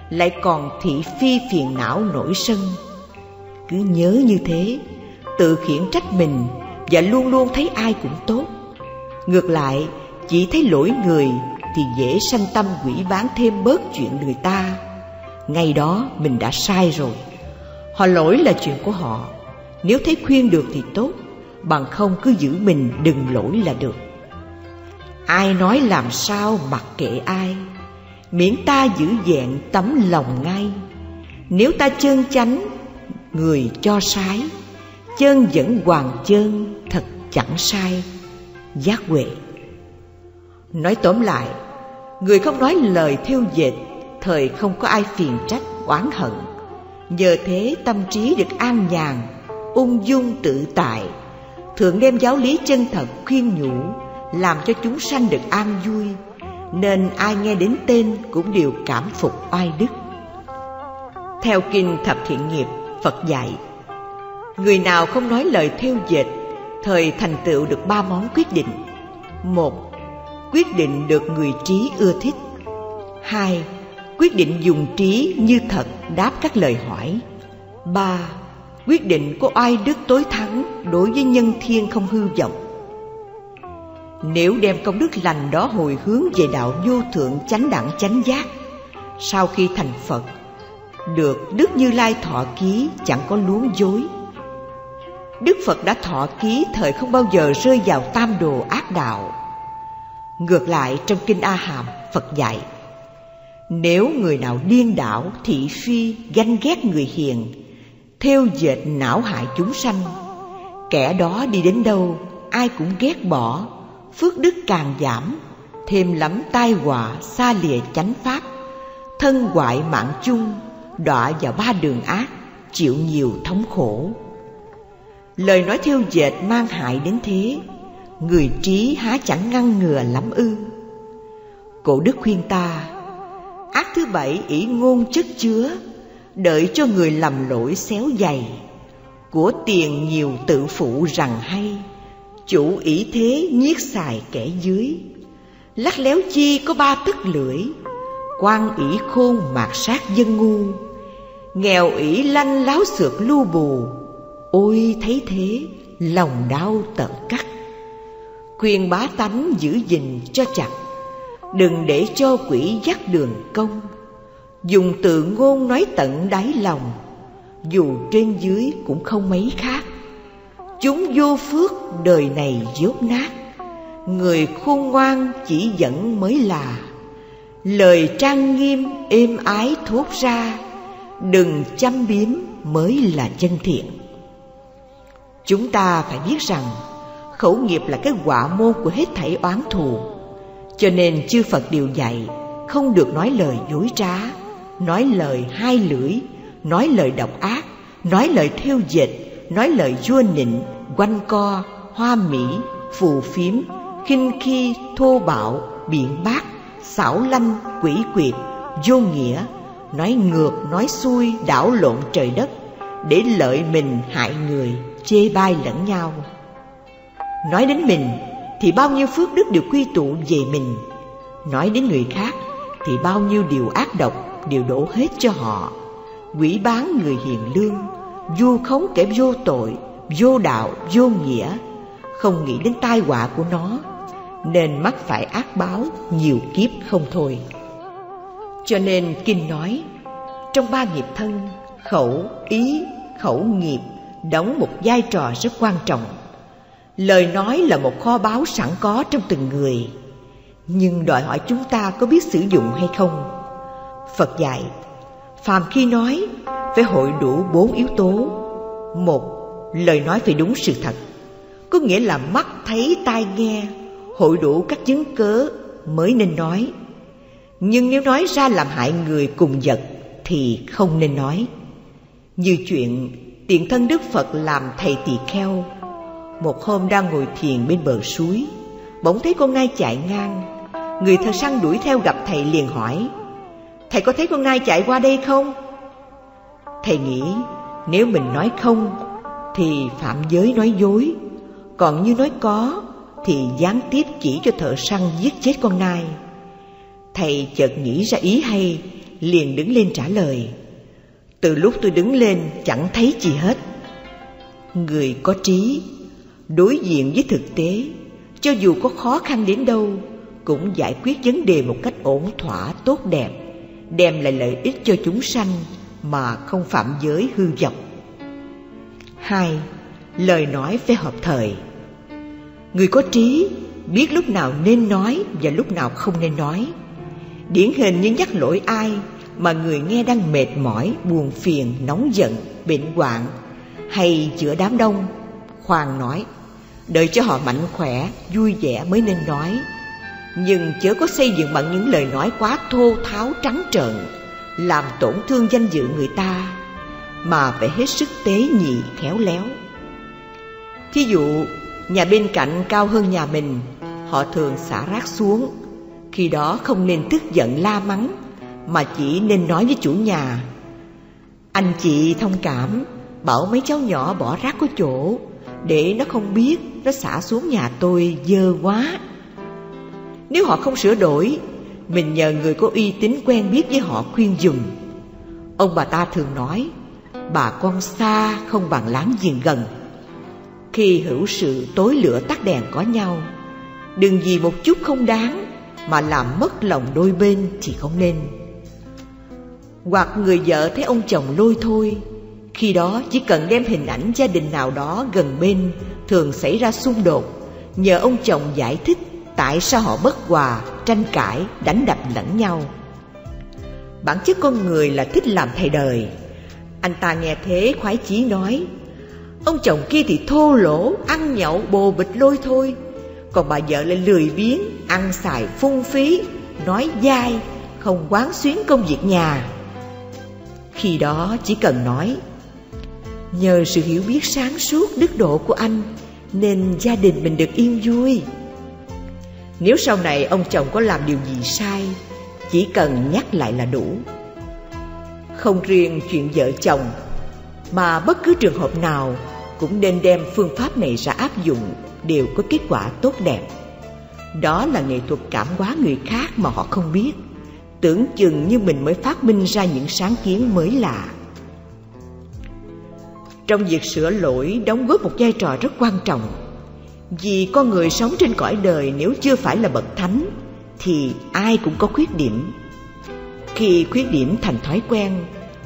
lại còn thị phi phiền não nổi sân. Cứ nhớ như thế, tự khiển trách mình và luôn luôn thấy ai cũng tốt. Ngược lại, chỉ thấy lỗi người thì dễ sanh tâm quỷ bán thêm bớt chuyện người ta. Ngay đó mình đã sai rồi. Họ lỗi là chuyện của họ, nếu thấy khuyên được thì tốt, bằng không cứ giữ mình đừng lỗi là được. Ai nói làm sao mặc kệ ai, miễn ta giữ vẹn tấm lòng ngay. Nếu ta chơn chánh, người cho sái, chơn vẫn hoàng chơn, thật chẳng sai. Giác Huệ. Nói tóm lại, người không nói lời thêu dệt, thời không có ai phiền trách, oán hận. Nhờ thế tâm trí được an nhàn, ung dung tự tại, thường đem giáo lý chân thật khuyên nhủ, làm cho chúng sanh được an vui, nên ai nghe đến tên cũng đều cảm phục oai đức. Theo kinh Thập Thiện Nghiệp, Phật dạy, người nào không nói lời thêu dệt, thời thành tựu được ba món quyết định. 1. Quyết định được người trí ưa thích. 2. Quyết định dùng trí như thật đáp các lời hỏi. 3. Quyết định có oai đức tối thắng đối với nhân thiên không hư vọng. Nếu đem công đức lành đó hồi hướng về đạo vô thượng chánh đẳng chánh giác, sau khi thành Phật, được Đức Như Lai thọ ký chẳng có luống dối. Đức Phật đã thọ ký thời không bao giờ rơi vào tam đồ ác đạo. Ngược lại, trong kinh A Hàm, Phật dạy, nếu người nào điên đảo, thị phi, ganh ghét người hiền, thêu dệt não hại chúng sanh, kẻ đó đi đến đâu ai cũng ghét bỏ, phước đức càng giảm, thêm lắm tai họa, xa lìa chánh pháp, thân hoại mạng chung, đọa vào ba đường ác, chịu nhiều thống khổ. Lời nói thêu dệt mang hại đến thế, người trí há chẳng ngăn ngừa lắm ư? Cổ đức khuyên ta, ác thứ bảy ỷ ngôn chất chứa, đợi cho người lầm lỗi xéo giày. Của tiền nhiều tự phụ rằng hay, chủ ỷ thế nhiếc xài kẻ dưới. Lắc léo chi có ba tức lưỡi, quan ỷ khôn mạt sát dân ngu. Nghèo ỷ lanh láo xược lu bù, ôi thấy thế lòng đau tận cắt. Khuyên bá tánh giữ gìn cho chặt, đừng để cho quỷ dắt đường công. Dùng từ ngôn nói tận đáy lòng, dù trên dưới cũng không mấy khác. Chúng vô phước đời này dốt nát, người khôn ngoan chỉ dẫn mới là. Lời trang nghiêm êm ái thốt ra, đừng chăm biếm mới là chân thiện. Chúng ta phải biết rằng khẩu nghiệp là cái họa môn của hết thảy oán thù. Cho nên chư Phật điều dạy không được nói lời dối trá, nói lời hai lưỡi, nói lời độc ác, nói lời thêu dệt, nói lời vua nịnh, quanh co, hoa mỹ, phù phiếm, khinh khi, thô bạo, biện bác, xảo lanh, quỷ quyệt, vô nghĩa, nói ngược, nói xuôi, đảo lộn trời đất, để lợi mình hại người, chê bai lẫn nhau. Nói đến mình thì bao nhiêu phước đức đều quy tụ về mình, nói đến người khác thì bao nhiêu điều ác độc đều đổ hết cho họ. Quỷ bán người hiền lương, vu khống kẻ vô tội, vô đạo, vô nghĩa, không nghĩ đến tai họa của nó, nên mắc phải ác báo nhiều kiếp không thôi. Cho nên Kinh nói, trong ba nghiệp thân, khẩu, ý, khẩu nghiệp đóng một vai trò rất quan trọng. Lời nói là một kho báu sẵn có trong từng người, nhưng đòi hỏi chúng ta có biết sử dụng hay không. Phật dạy, phàm khi nói phải hội đủ 4 yếu tố. 1. Lời nói phải đúng sự thật, có nghĩa là mắt thấy tai nghe, hội đủ các chứng cớ mới nên nói. Nhưng nếu nói ra làm hại người cùng vật thì không nên nói. Như chuyện tiền thân Đức Phật làm thầy tỳ kheo. Một hôm đang ngồi thiền bên bờ suối, bỗng thấy con nai chạy ngang. Người thợ săn đuổi theo gặp thầy liền hỏi, thầy có thấy con nai chạy qua đây không? Thầy nghĩ nếu mình nói không thì phạm giới nói dối, còn như nói có thì gián tiếp chỉ cho thợ săn giết chết con nai. Thầy chợt nghĩ ra ý hay, liền đứng lên trả lời, từ lúc tôi đứng lên chẳng thấy gì hết. Người có trí đối diện với thực tế, cho dù có khó khăn đến đâu cũng giải quyết vấn đề một cách ổn thỏa tốt đẹp, đem lại lợi ích cho chúng sanh mà không phạm giới hư vọng. 2. Lời nói phải hợp thời. Người có trí biết lúc nào nên nói và lúc nào không nên nói. Điển hình như nhắc lỗi ai mà người nghe đang mệt mỏi, buồn phiền, nóng giận, bệnh hoạn hay giữa đám đông, khoan nói, đợi cho họ mạnh khỏe, vui vẻ mới nên nói. Nhưng chớ có xây dựng bằng những lời nói quá thô tháo trắng trợn, làm tổn thương danh dự người ta, mà phải hết sức tế nhị khéo léo. Thí dụ, nhà bên cạnh cao hơn nhà mình, họ thường xả rác xuống. Khi đó không nên tức giận la mắng, mà chỉ nên nói với chủ nhà, anh chị thông cảm, bảo mấy cháu nhỏ bỏ rác có chỗ, để nó không biết nó xả xuống nhà tôi dơ quá. Nếu họ không sửa đổi, mình nhờ người có uy tín quen biết với họ khuyên giùm. Ông bà ta thường nói, bà con xa không bằng láng giềng gần. Khi hữu sự tối lửa tắt đèn có nhau, đừng vì một chút không đáng mà làm mất lòng đôi bên thì không nên. Hoặc người vợ thấy ông chồng lôi thôi, khi đó chỉ cần đem hình ảnh gia đình nào đó gần bên thường xảy ra xung đột, nhờ ông chồng giải thích tại sao họ bất hòa, tranh cãi, đánh đập lẫn nhau. Bản chất con người là thích làm thầy đời. Anh ta nghe thế khoái chí nói, ông chồng kia thì thô lỗ, ăn nhậu, bồ bịch lôi thôi, còn bà vợ lại lười biếng, ăn xài phung phí, nói dai, không quán xuyến công việc nhà. Khi đó chỉ cần nói, nhờ sự hiểu biết sáng suốt đức độ của anh nên gia đình mình được yên vui. Nếu sau này ông chồng có làm điều gì sai, chỉ cần nhắc lại là đủ. Không riêng chuyện vợ chồng, mà bất cứ trường hợp nào cũng nên đem phương pháp này ra áp dụng, đều có kết quả tốt đẹp. Đó là nghệ thuật cảm hóa người khác mà họ không biết, tưởng chừng như mình mới phát minh ra những sáng kiến mới lạ. Trong việc sửa lỗi đóng góp một vai trò rất quan trọng, vì con người sống trên cõi đời nếu chưa phải là bậc thánh thì ai cũng có khuyết điểm. Khi khuyết điểm thành thói quen,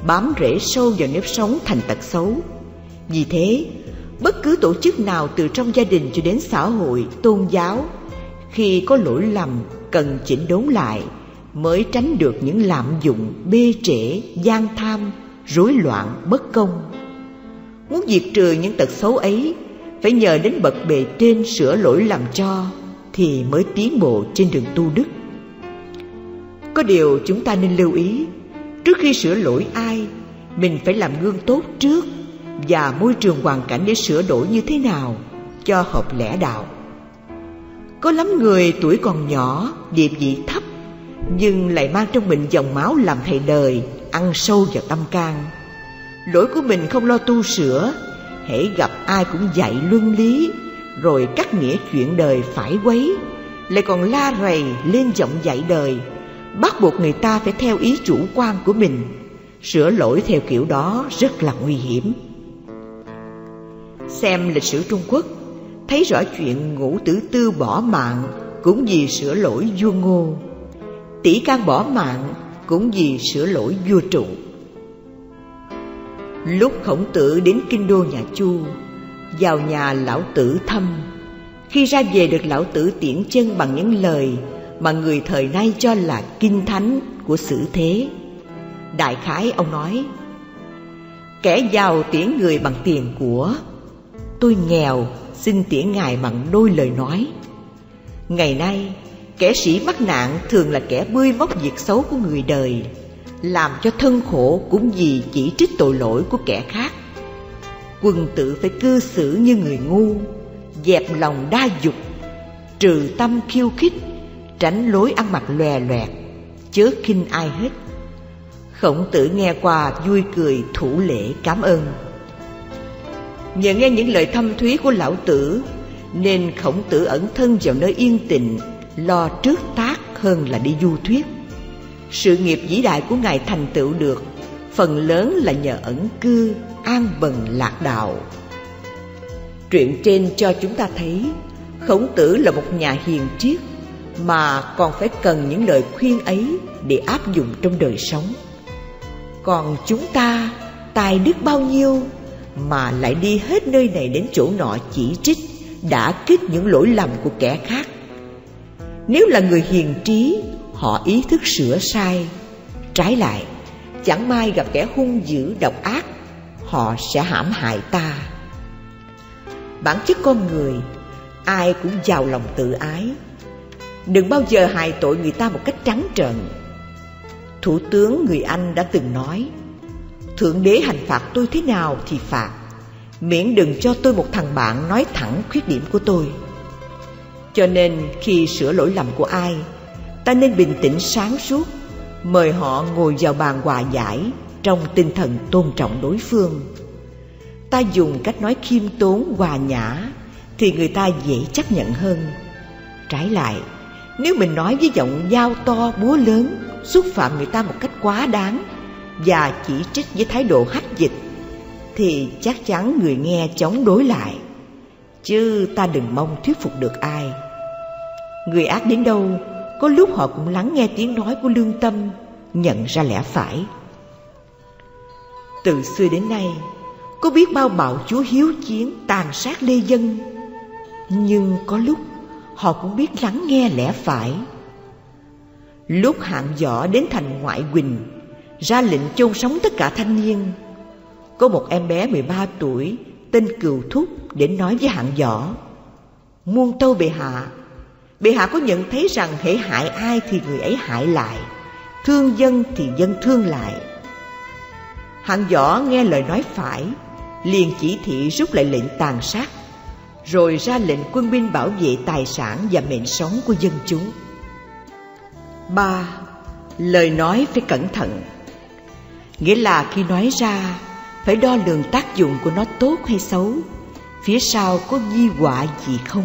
bám rễ sâu vào nếp sống thành tật xấu. Vì thế, bất cứ tổ chức nào từ trong gia đình cho đến xã hội, tôn giáo, khi có lỗi lầm cần chỉnh đốn lại mới tránh được những lạm dụng, bê trễ, gian tham, rối loạn, bất công. Muốn diệt trừ những tật xấu ấy, phải nhờ đến bậc bề trên sửa lỗi làm cho, thì mới tiến bộ trên đường tu đức. Có điều chúng ta nên lưu ý, trước khi sửa lỗi ai, mình phải làm gương tốt trước và môi trường hoàn cảnh để sửa đổi như thế nào cho hợp lẽ đạo. Có lắm người tuổi còn nhỏ, địa vị thấp, nhưng lại mang trong mình dòng máu làm thầy đời, ăn sâu vào tâm can. Lỗi của mình không lo tu sửa, hễ gặp ai cũng dạy luân lý, rồi cắt nghĩa chuyện đời phải quấy, lại còn la rầy lên giọng dạy đời, bắt buộc người ta phải theo ý chủ quan của mình. Sửa lỗi theo kiểu đó rất là nguy hiểm. Xem lịch sử Trung Quốc, thấy rõ chuyện Ngũ Tử Tư bỏ mạng cũng vì sửa lỗi vua Ngô, Tỷ Can bỏ mạng cũng vì sửa lỗi vua Trụ. Lúc Khổng Tử đến kinh đô nhà Chu, vào nhà Lão Tử thăm, khi ra về được Lão Tử tiễn chân bằng những lời mà người thời nay cho là kinh thánh của xử thế. Đại khái ông nói: kẻ giàu tiễn người bằng tiền của, tôi nghèo xin tiễn ngài bằng đôi lời nói. Ngày nay kẻ sĩ mắc nạn thường là kẻ bươi móc việc xấu của người đời, làm cho thân khổ cũng vì chỉ trích tội lỗi của kẻ khác. Quân tử phải cư xử như người ngu, dẹp lòng đa dục, trừ tâm khiêu khích, tránh lối ăn mặc lòe loẹt, chớ khinh ai hết. Khổng Tử nghe qua vui cười thủ lễ cảm ơn. Nhờ nghe những lời thâm thúy của Lão Tử nên Khổng Tử ẩn thân vào nơi yên tịnh, lo trước tác hơn là đi du thuyết. Sự nghiệp vĩ đại của ngài thành tựu được phần lớn là nhờ ẩn cư, an bần lạc đạo. Chuyện trên cho chúng ta thấy Khổng Tử là một nhà hiền triết, mà còn phải cần những lời khuyên ấy để áp dụng trong đời sống. Còn chúng ta tài đức bao nhiêu mà lại đi hết nơi này đến chỗ nọ chỉ trích, đả kích những lỗi lầm của kẻ khác. Nếu là người hiền trí, họ ý thức sửa sai. Trái lại, chẳng may gặp kẻ hung dữ độc ác, họ sẽ hãm hại ta. Bản chất con người, ai cũng giàu lòng tự ái. Đừng bao giờ hại tội người ta một cách trắng trợn. Thủ tướng người Anh đã từng nói: Thượng đế hành phạt tôi thế nào thì phạt, miễn đừng cho tôi một thằng bạn nói thẳng khuyết điểm của tôi. Cho nên khi sửa lỗi lầm của ai, ta nên bình tĩnh sáng suốt, mời họ ngồi vào bàn hòa giải trong tinh thần tôn trọng đối phương. Ta dùng cách nói khiêm tốn hòa nhã thì người ta dễ chấp nhận hơn. Trái lại, nếu mình nói với giọng dao to búa lớn, xúc phạm người ta một cách quá đáng và chỉ trích với thái độ hách dịch, thì chắc chắn người nghe chống đối lại. Chứ ta đừng mong thuyết phục được ai. Người ác đến đâu, có lúc họ cũng lắng nghe tiếng nói của lương tâm, nhận ra lẽ phải. Từ xưa đến nay, có biết bao bạo chúa hiếu chiến tàn sát lê dân, nhưng có lúc họ cũng biết lắng nghe lẽ phải. Lúc Hạng Võ đến thành Ngoại Quỳnh, ra lệnh chôn sống tất cả thanh niên, có một em bé 13 tuổi tên Cừu Thúc đến nói với Hạng Võ: Muôn tâu bệ hạ có nhận thấy rằng hễ hại ai thì người ấy hại lại, thương dân thì dân thương lại. Hạng Võ nghe lời nói phải, liền chỉ thị rút lại lệnh tàn sát, rồi ra lệnh quân binh bảo vệ tài sản và mệnh sống của dân chúng. 3. Lời nói phải cẩn thận, nghĩa là khi nói ra phải đo lường tác dụng của nó tốt hay xấu, phía sau có di họa gì không.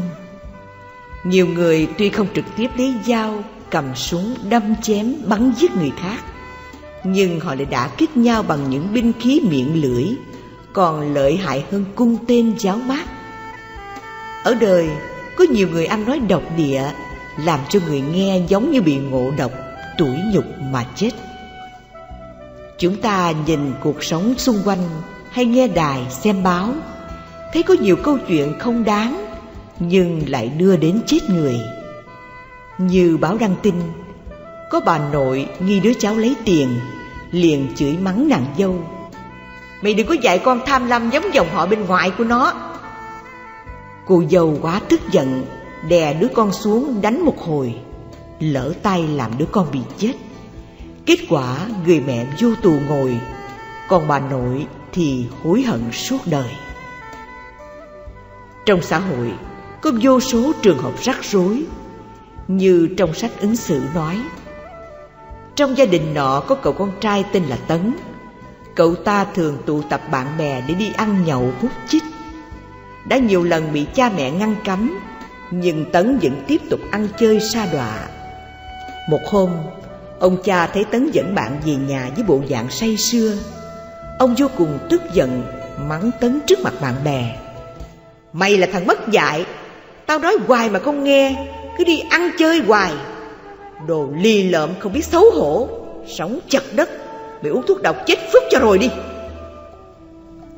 Nhiều người tuy không trực tiếp lấy dao, cầm súng, đâm chém, bắn giết người khác, nhưng họ lại đả kích nhau bằng những binh khí miệng lưỡi, còn lợi hại hơn cung tên giáo mát. Ở đời, có nhiều người ăn nói độc địa, làm cho người nghe giống như bị ngộ độc, tủi nhục mà chết. Chúng ta nhìn cuộc sống xung quanh hay nghe đài, xem báo, thấy có nhiều câu chuyện không đáng nhưng lại đưa đến chết người. Như báo đăng tin, có bà nội nghi đứa cháu lấy tiền, liền chửi mắng nàng dâu: Mày đừng có dạy con tham lam giống dòng họ bên ngoại của nó. Cô dâu quá tức giận đè đứa con xuống đánh một hồi, lỡ tay làm đứa con bị chết. Kết quả người mẹ vô tù ngồi, còn bà nội thì hối hận suốt đời. Trong xã hội có vô số trường hợp rắc rối, như trong sách ứng xử nói. Trong gia đình nọ có cậu con trai tên là Tấn. Cậu ta thường tụ tập bạn bè để đi ăn nhậu hút chích. Đã nhiều lần bị cha mẹ ngăn cấm, nhưng Tấn vẫn tiếp tục ăn chơi sa đọa. Một hôm, ông cha thấy Tấn dẫn bạn về nhà với bộ dạng say sưa. Ông vô cùng tức giận, mắng Tấn trước mặt bạn bè. Mày là thằng mất dạy, tao nói hoài mà không nghe, cứ đi ăn chơi hoài. Đồ lì lợm không biết xấu hổ, sống chật đất, mày uống thuốc độc chết phức cho rồi đi.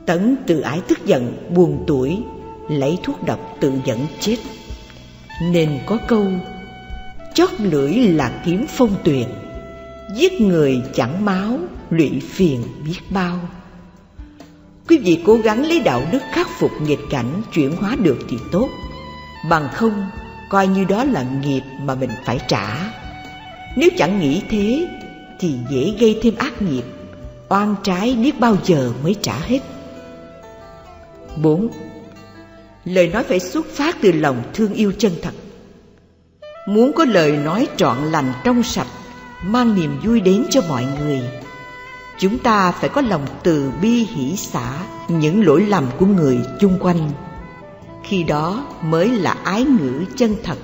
Tấn tự ái tức giận, buồn tuổi, lấy thuốc độc tự dẫn chết. Nên có câu, chót lưỡi là kiếm phong tuyền, giết người chẳng máu, lụy phiền biết bao. Quý vị cố gắng lấy đạo đức khắc phục nghịch cảnh, chuyển hóa được thì tốt, bằng không coi như đó là nghiệp mà mình phải trả. Nếu chẳng nghĩ thế thì dễ gây thêm ác nghiệp, oan trái biết bao giờ mới trả hết. 4. Lời nói phải xuất phát từ lòng thương yêu chân thật. Muốn có lời nói trọn lành trong sạch, mang niềm vui đến cho mọi người, chúng ta phải có lòng từ bi hỷ xả những lỗi lầm của người chung quanh. Khi đó mới là ái ngữ chân thật,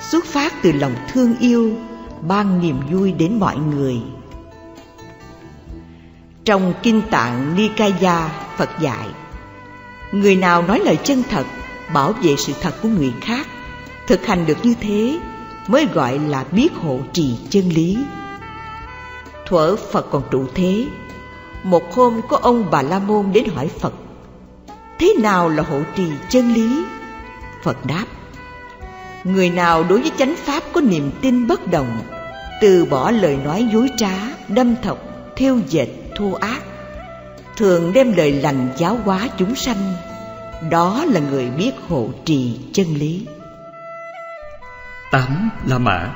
xuất phát từ lòng thương yêu, ban niềm vui đến mọi người. Trong Kinh Tạng Nikaya, Phật dạy, người nào nói lời chân thật, bảo vệ sự thật của người khác, thực hành được như thế mới gọi là biết hộ trì chân lý. Thuở Phật còn trụ thế, một hôm có ông Bà La Môn đến hỏi Phật, thế nào là hộ trì chân lý? Phật đáp, người nào đối với chánh pháp có niềm tin bất đồng, từ bỏ lời nói dối trá, đâm thọc, thêu dệt, thô ác, thường đem lời lành giáo hóa chúng sanh, đó là người biết hộ trì chân lý. 8. La Mã,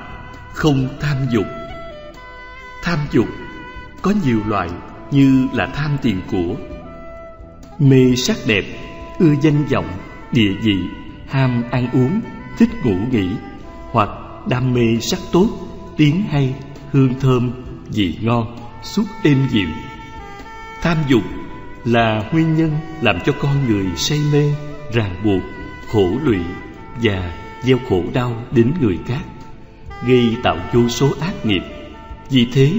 không tham dục. Tham dục có nhiều loại như là tham tiền của, mê sắc đẹp, ưa danh vọng, địa vị, ham ăn uống, thích ngủ nghỉ, hoặc đam mê sắc tốt, tiếng hay, hương thơm, vị ngon, xúc êm dịu. Tham dục là nguyên nhân làm cho con người say mê, ràng buộc, khổ lụy và gieo khổ đau đến người khác, gây tạo vô số ác nghiệp. Vì thế,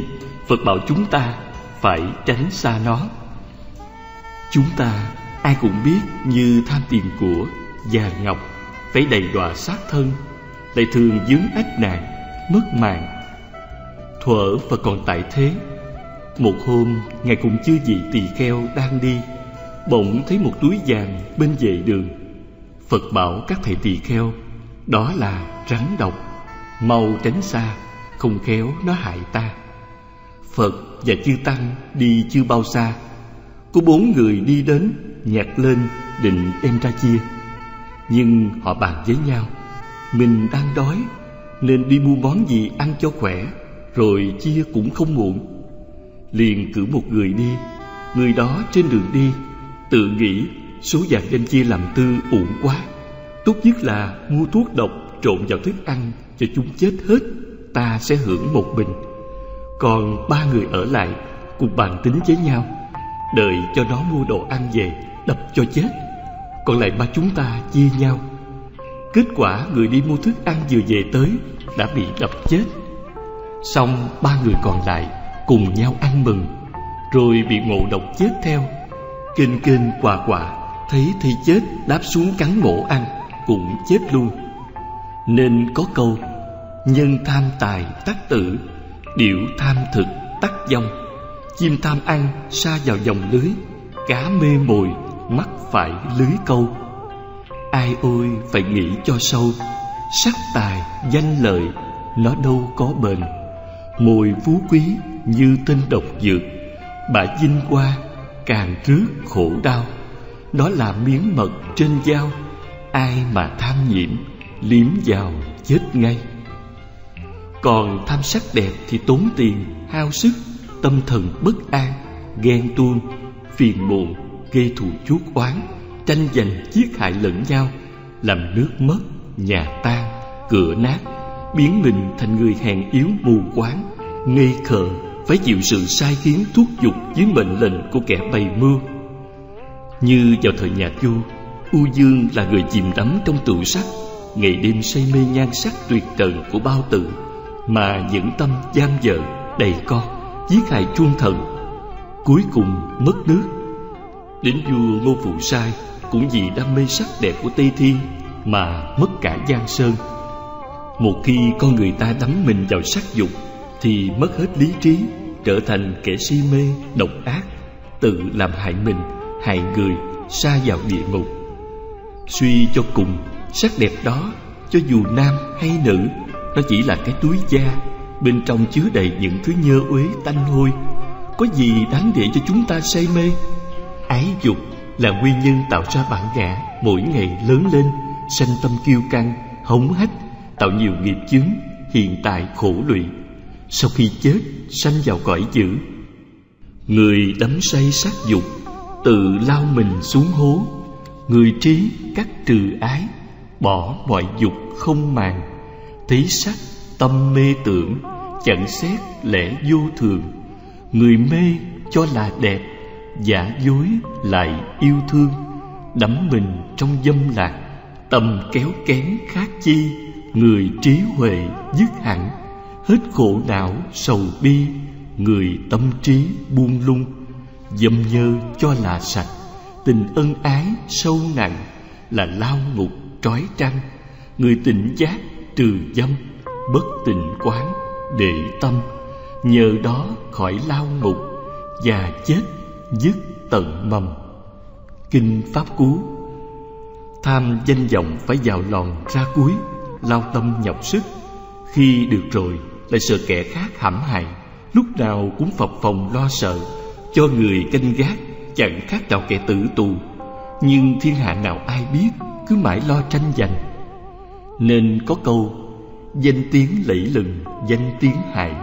Phật bảo chúng ta phải tránh xa nó. Chúng ta ai cũng biết như tham tiền của, vàng ngọc, phải đầy đọa sát thân, lại thường vướng ách nạn, mất mạng. Thuở Phật còn tại thế, một hôm Ngài cùng chư vị tỳ kheo đang đi, bỗng thấy một túi vàng bên vệ đường. Phật bảo các thầy tỳ kheo, đó là rắn độc, mau tránh xa, không khéo nó hại ta. Phật và chư tăng đi chưa bao xa, có 4 người đi đến, nhặt lên định đem ra chia. Nhưng họ bàn với nhau, mình đang đói nên đi mua món gì ăn cho khỏe rồi chia cũng không muộn. Liền cử một người đi. Người đó trên đường đi tự nghĩ số vàng đem chia làm tư uổng quá, tốt nhất là mua thuốc độc trộn vào thức ăn cho chúng chết hết, ta sẽ hưởng một mình. Còn 3 người ở lại cùng bàn tính với nhau, đợi cho nó mua đồ ăn về đập cho chết, còn lại 3 chúng ta chia nhau. Kết quả người đi mua thức ăn vừa về tới đã bị đập chết. Xong 3 người còn lại cùng nhau ăn mừng, rồi bị ngộ độc chết theo. Kênh kênh quà quà thấy thì chết, đáp xuống cắn mổ ăn cũng chết luôn. Nên có câu, nhân tham tài tắc tử, điểu tham thực tắc vong. Chim tham ăn sa vào dòng lưới, cá mê mồi mắc phải lưới câu. Ai ôi phải nghĩ cho sâu, sắc tài danh lợi nó đâu có bền. Mồi phú quý như tên độc dược, bả dinh qua càng rước khổ đau. Đó là miếng mật trên dao, ai mà tham nhiễm liễm vào chết ngay. Còn tham sắc đẹp thì tốn tiền, hao sức, tâm thần bất an, ghen tuông, phiền muộn, gây thù chuốc oán, tranh giành giết hại lẫn nhau, làm nước mất, nhà tan, cửa nát, biến mình thành người hèn yếu mù quáng, ngây khờ, phải chịu sự sai khiến thúc giục dưới mệnh lệnh của kẻ bày mưu. Như vào thời nhà Chu, U Dương là người chìm đắm trong tửu sắc, ngày đêm say mê nhan sắc tuyệt trần của bao tử, mà những tâm giam vợ, đầy con, giết hại chuông thần, cuối cùng mất nước. Đến vua Ngô Phụ Sai cũng vì đam mê sắc đẹp của Tây Thiên mà mất cả giang sơn. Một khi con người ta đắm mình vào sắc dục thì mất hết lý trí, trở thành kẻ si mê, độc ác, tự làm hại mình, hại người, sa vào địa ngục. Suy cho cùng, sắc đẹp đó, cho dù nam hay nữ, nó chỉ là cái túi da, bên trong chứa đầy những thứ nhơ uế tanh hôi. Có gì đáng để cho chúng ta say mê? Ái dục là nguyên nhân tạo ra bản ngã mỗi ngày lớn lên, sanh tâm kiêu căng, hống hách, tạo nhiều nghiệp chướng, hiện tại khổ lụy. Sau khi chết, sanh vào cõi dữ. Người đắm say sắc dục, tự lao mình xuống hố. Người trí cắt trừ ái, bỏ mọi dục không màng. Thấy sắc, tâm mê tưởng, chẳng xét lẽ vô thường. Người mê cho là đẹp, giả dối lại yêu thương. Đắm mình trong dâm lạc, tâm kéo kén khác chi. Người trí huệ dứt hẳn, hết khổ não sầu bi. Người tâm trí buông lung, dâm nhơ cho là sạch. Tình ân ái sâu nặng, là lao ngục trói trăng. Người tỉnh giác trừ dâm, bất tịnh quán để tâm. Nhờ đó khỏi lao ngục, và chết dứt tận mầm. Kinh Pháp Cú. Tham danh vọng phải vào lòn ra cuối, lao tâm nhọc sức. Khi được rồi lại sợ kẻ khác hãm hại, lúc nào cũng phập phồng lo sợ, cho người canh gác chẳng khác nào kẻ tử tù. Nhưng thiên hạ nào ai biết, cứ mãi lo tranh giành. Nên có câu: danh tiếng lẫy lừng, danh tiếng hại,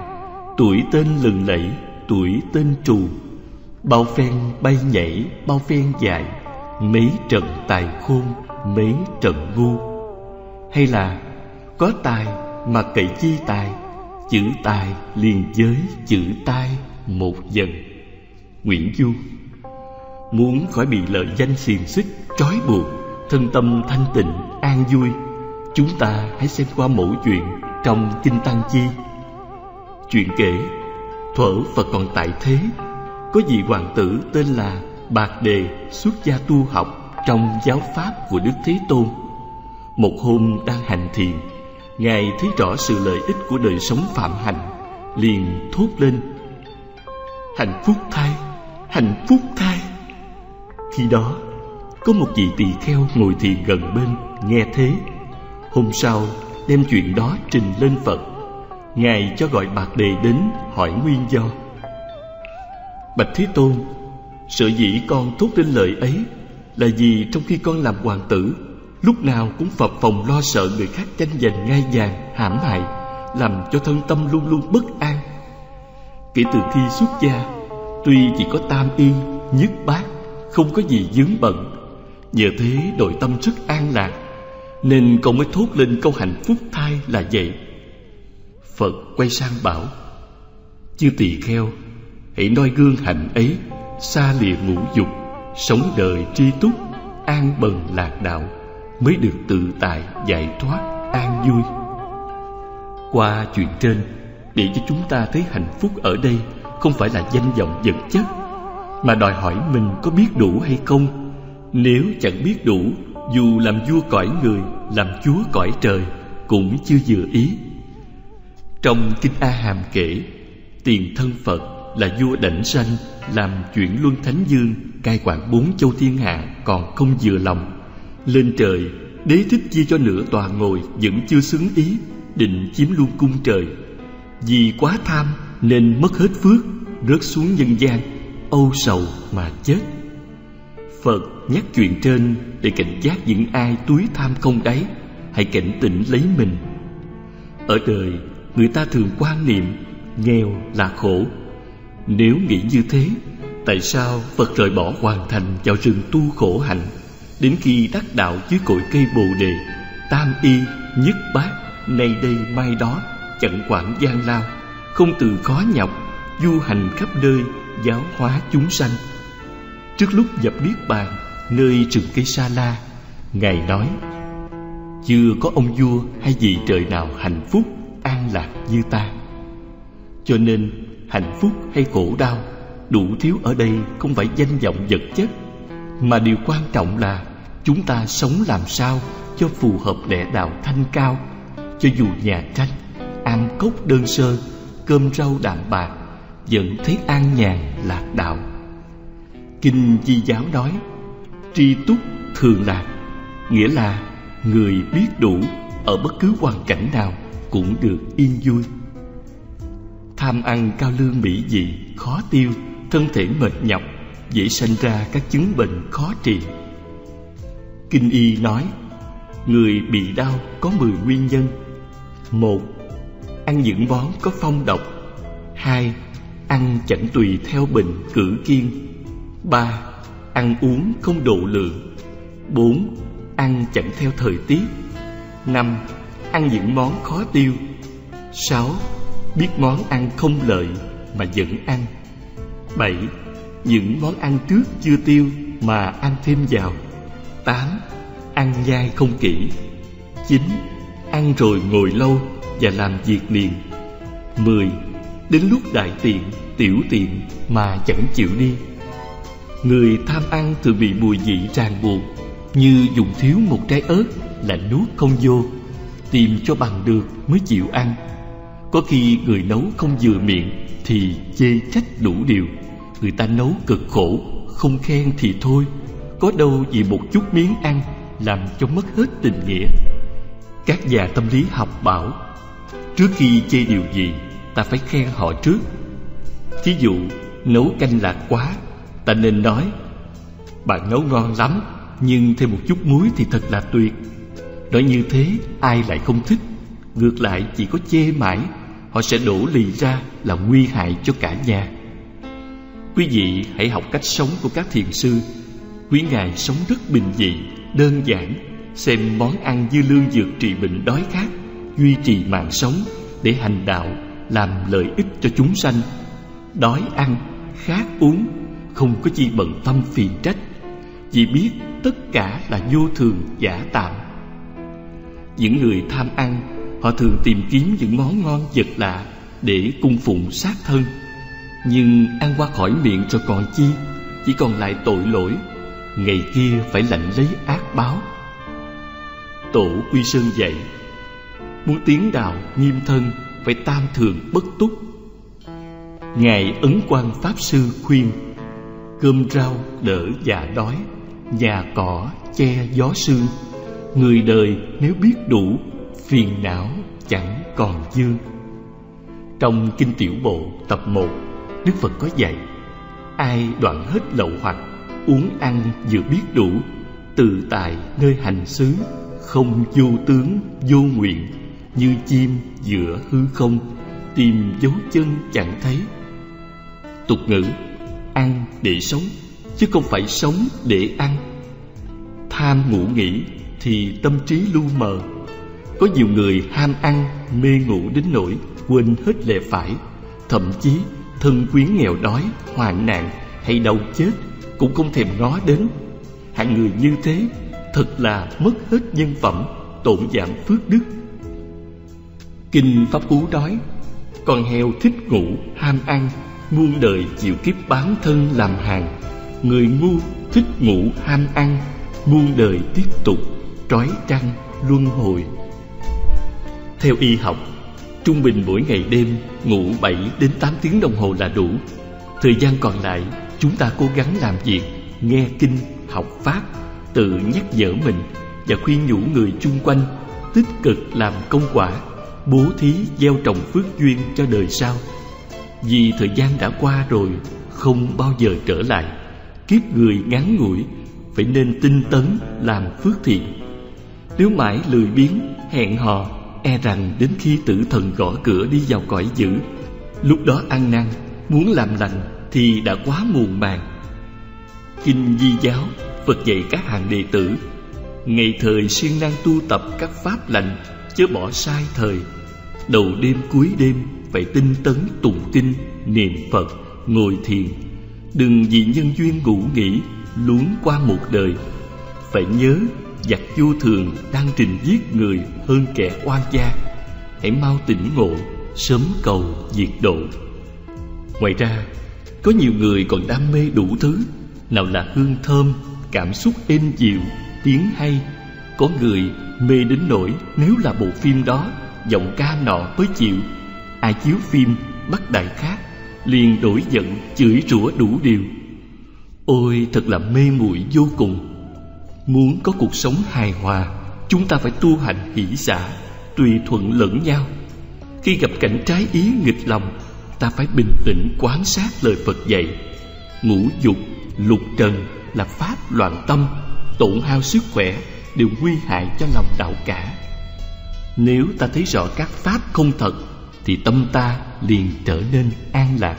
tuổi tên lừng lẫy, tuổi tên trù. Bao phen bay nhảy, bao phen dại, mấy trận tài khôn, mấy trận ngu. Hay là có tài mà cậy chi tài, chữ tài liền với chữ tai một dần. Nguyễn Du. Muốn khỏi bị lợi danh xiềng xích trói buộc, thân tâm thanh tịnh an vui, chúng ta hãy xem qua mẫu chuyện trong Kinh Tăng Chi. Chuyện kể thuở Phật còn tại thế, có vị hoàng tử tên là Bạc Đề xuất gia tu học trong giáo pháp của Đức Thế Tôn. Một hôm đang hành thiền, ngài thấy rõ sự lợi ích của đời sống phạm hạnh, liền thốt lên: hạnh phúc thay, hạnh phúc thay! Khi đó có một vị tỳ kheo ngồi thiền gần bên nghe thế, hôm sau đem chuyện đó trình lên Phật. Ngài cho gọi Bạc Đề đến hỏi nguyên do. Bạch Thế Tôn, sở dĩ con thốt lên lời ấy là vì trong khi con làm hoàng tử, lúc nào cũng phập phồng lo sợ người khác tranh giành ngai vàng hãm hại, làm cho thân tâm luôn luôn bất an. Kể từ khi xuất gia, tuy chỉ có tam y nhất bát, không có gì vướng bận, nhờ thế nội tâm rất an lạc, nên con mới thốt lên câu hạnh phúc thai là vậy. Phật quay sang bảo: chư tỳ kheo, hãy noi gương hạnh ấy, xa lìa ngũ dục, sống đời tri túc, an bần lạc đạo, mới được tự tại giải thoát an vui. Qua chuyện trên, để cho chúng ta thấy hạnh phúc ở đây không phải là danh vọng vật chất, mà đòi hỏi mình có biết đủ hay không. Nếu chẳng biết đủ, dù làm vua cõi người, làm chúa cõi trời, cũng chưa vừa ý. Trong Kinh A Hàm kể, tiền thân Phật là vua Đảnh Sanh làm chuyển luân Thánh Dương, cai quản 4 châu thiên hạ, còn không vừa lòng. Lên trời, Đế Thích chia cho nửa tòa ngồi vẫn chưa xứng ý, định chiếm luôn cung trời. Vì quá tham nên mất hết phước, rớt xuống nhân gian, âu sầu mà chết. Phật nhắc chuyện trên để cảnh giác những ai túi tham không đáy, hãy cảnh tỉnh lấy mình. Ở đời, người ta thường quan niệm nghèo là khổ. Nếu nghĩ như thế, tại sao Phật rời bỏ hoàn thành vào rừng tu khổ hạnh, đến khi đắc đạo dưới cội cây Bồ Đề, tam y, nhất bát, nay đây mai đó, chẳng quản gian lao, không từ khó nhọc, du hành khắp nơi, giáo hóa chúng sanh. Trước lúc nhập Niết Bàn, nơi rừng cây Sa La, Ngài nói: chưa có ông vua hay vị trời nào hạnh phúc, an lạc như ta. Cho nên, hạnh phúc hay khổ đau, đủ thiếu ở đây không phải danh vọng vật chất, mà điều quan trọng là chúng ta sống làm sao cho phù hợp lẽ đạo thanh cao. Cho dù nhà tranh, am cốc đơn sơ, cơm rau đạm bạc, vẫn thấy an nhàn lạc đạo. Kinh Di Giáo nói: tri túc thường lạc, nghĩa là người biết đủ, ở bất cứ hoàn cảnh nào cũng được yên vui. Tham ăn cao lương mỹ vị khó tiêu, thân thể mệt nhọc, dễ sanh ra các chứng bệnh khó trị. Kinh Y nói: người bị đau có 10 nguyên nhân. 1. Ăn những món có phong độc. 2. Ăn chảnh tùy theo bệnh cử kiêng. 3. Ăn uống không độ lượng. 4. Ăn chảnh theo thời tiết. 5. Ăn những món khó tiêu. 6. Biết món ăn không lợi mà vẫn ăn. 7. Những món ăn trước chưa tiêu mà ăn thêm vào. 8. Ăn nhai không kỹ. 9. Ăn rồi ngồi lâu và làm việc liền. 10. Đến lúc đại tiện, tiểu tiện mà chẳng chịu đi. Người tham ăn thường bị mùi vị ràng buộc, như dùng thiếu một trái ớt là nuốt không vô, tìm cho bằng được mới chịu ăn. Có khi người nấu không vừa miệng thì chê trách đủ điều. Người ta nấu cực khổ, không khen thì thôi, có đâu vì một chút miếng ăn làm cho mất hết tình nghĩa. Các nhà tâm lý học bảo, trước khi chê điều gì, ta phải khen họ trước. Thí dụ, nấu canh lạc quá, ta nên nói: bạn nấu ngon lắm, nhưng thêm một chút muối thì thật là tuyệt. Nói như thế, ai lại không thích. Ngược lại, chỉ có chê mãi, họ sẽ đổ lì ra là nguy hại cho cả nhà. Quý vị hãy học cách sống của các thiền sư. Quý ngài sống rất bình dị, đơn giản, xem món ăn như lương dược trị bệnh đói khát, duy trì mạng sống để hành đạo, làm lợi ích cho chúng sanh. Đói ăn, khát uống, không có chi bận tâm phiền trách, vì biết tất cả là vô thường giả tạm. Những người tham ăn, họ thường tìm kiếm những món ngon vật lạ để cung phụng sát thân, nhưng ăn qua khỏi miệng rồi còn chi, chỉ còn lại tội lỗi, ngày kia phải lãnh lấy ác báo. Tổ Quy Sơn dạy: muốn tiến đạo nghiêm thân, phải tam thường bất túc. Ngài Ấn Quang Pháp Sư khuyên: cơm rau đỡ dạ đói, nhà cỏ che gió sương. Người đời nếu biết đủ, phiền não chẳng còn dư. Trong Kinh Tiểu Bộ tập 1, Đức Phật có dạy: ai đoạn hết lậu hoặc, uống ăn vừa biết đủ, tự tại nơi hành xứ, không vô tướng, vô nguyện, như chim giữa hư không, tìm dấu chân chẳng thấy. Tục ngữ: ăn để sống, chứ không phải sống để ăn. Tham ngủ nghỉ thì tâm trí lu mờ. Có nhiều người ham ăn, mê ngủ đến nỗi quên hết lẽ phải. Thậm chí thân quyến nghèo đói, hoạn nạn hay đau chết cũng không thèm ngó đến. Hạng người như thế thật là mất hết nhân phẩm, tổn giảm phước đức. Kinh Pháp Cú nói: con heo thích ngủ, ham ăn, muôn đời chịu kiếp bán thân làm hàng. Người ngu thích ngủ ham ăn, muôn đời tiếp tục trói trăng luân hồi. Theo y học, trung bình mỗi ngày đêm ngủ 7 đến 8 tiếng đồng hồ là đủ. Thời gian còn lại, chúng ta cố gắng làm việc, nghe kinh, học pháp, tự nhắc nhở mình và khuyên nhủ người chung quanh, tích cực làm công quả, bố thí gieo trồng phước duyên cho đời sau. Vì thời gian đã qua rồi, không bao giờ trở lại. Kiếp người ngắn ngủi, phải nên tinh tấn làm phước thiện. Nếu mãi lười biếng hẹn hò, e rằng đến khi tử thần gõ cửa đi vào cõi dữ, lúc đó ăn năn muốn làm lành thì đã quá muộn màng. Kinh Di Giáo Phật dạy các hàng đệ tử ngày thời siêng năng tu tập các pháp lành, chớ bỏ sai thời. Đầu đêm cuối đêm phải tinh tấn tụng kinh, niệm Phật, ngồi thiền. Đừng vì nhân duyên ngủ nghỉ luống qua một đời. Phải nhớ giặc vô thường đang trình giết người hơn kẻ oan gia. Hãy mau tỉnh ngộ, sớm cầu diệt độ. Ngoài ra, có nhiều người còn đam mê đủ thứ, nào là hương thơm, cảm xúc êm dịu, tiếng hay. Có người mê đến nỗi nếu là bộ phim đó, giọng ca nọ mới chịu. Ai chiếu phim bắt đại khác, liền đổi giận chửi rủa đủ điều. Ôi thật là mê muội vô cùng. Muốn có cuộc sống hài hòa, chúng ta phải tu hành hỷ xả, tùy thuận lẫn nhau. Khi gặp cảnh trái ý nghịch lòng, ta phải bình tĩnh quán sát lời Phật dạy. Ngũ dục, lục trần là pháp loạn tâm, tổn hao sức khỏe, đều nguy hại cho lòng đạo cả. Nếu ta thấy rõ các pháp không thật, thì tâm ta liền trở nên an lạc.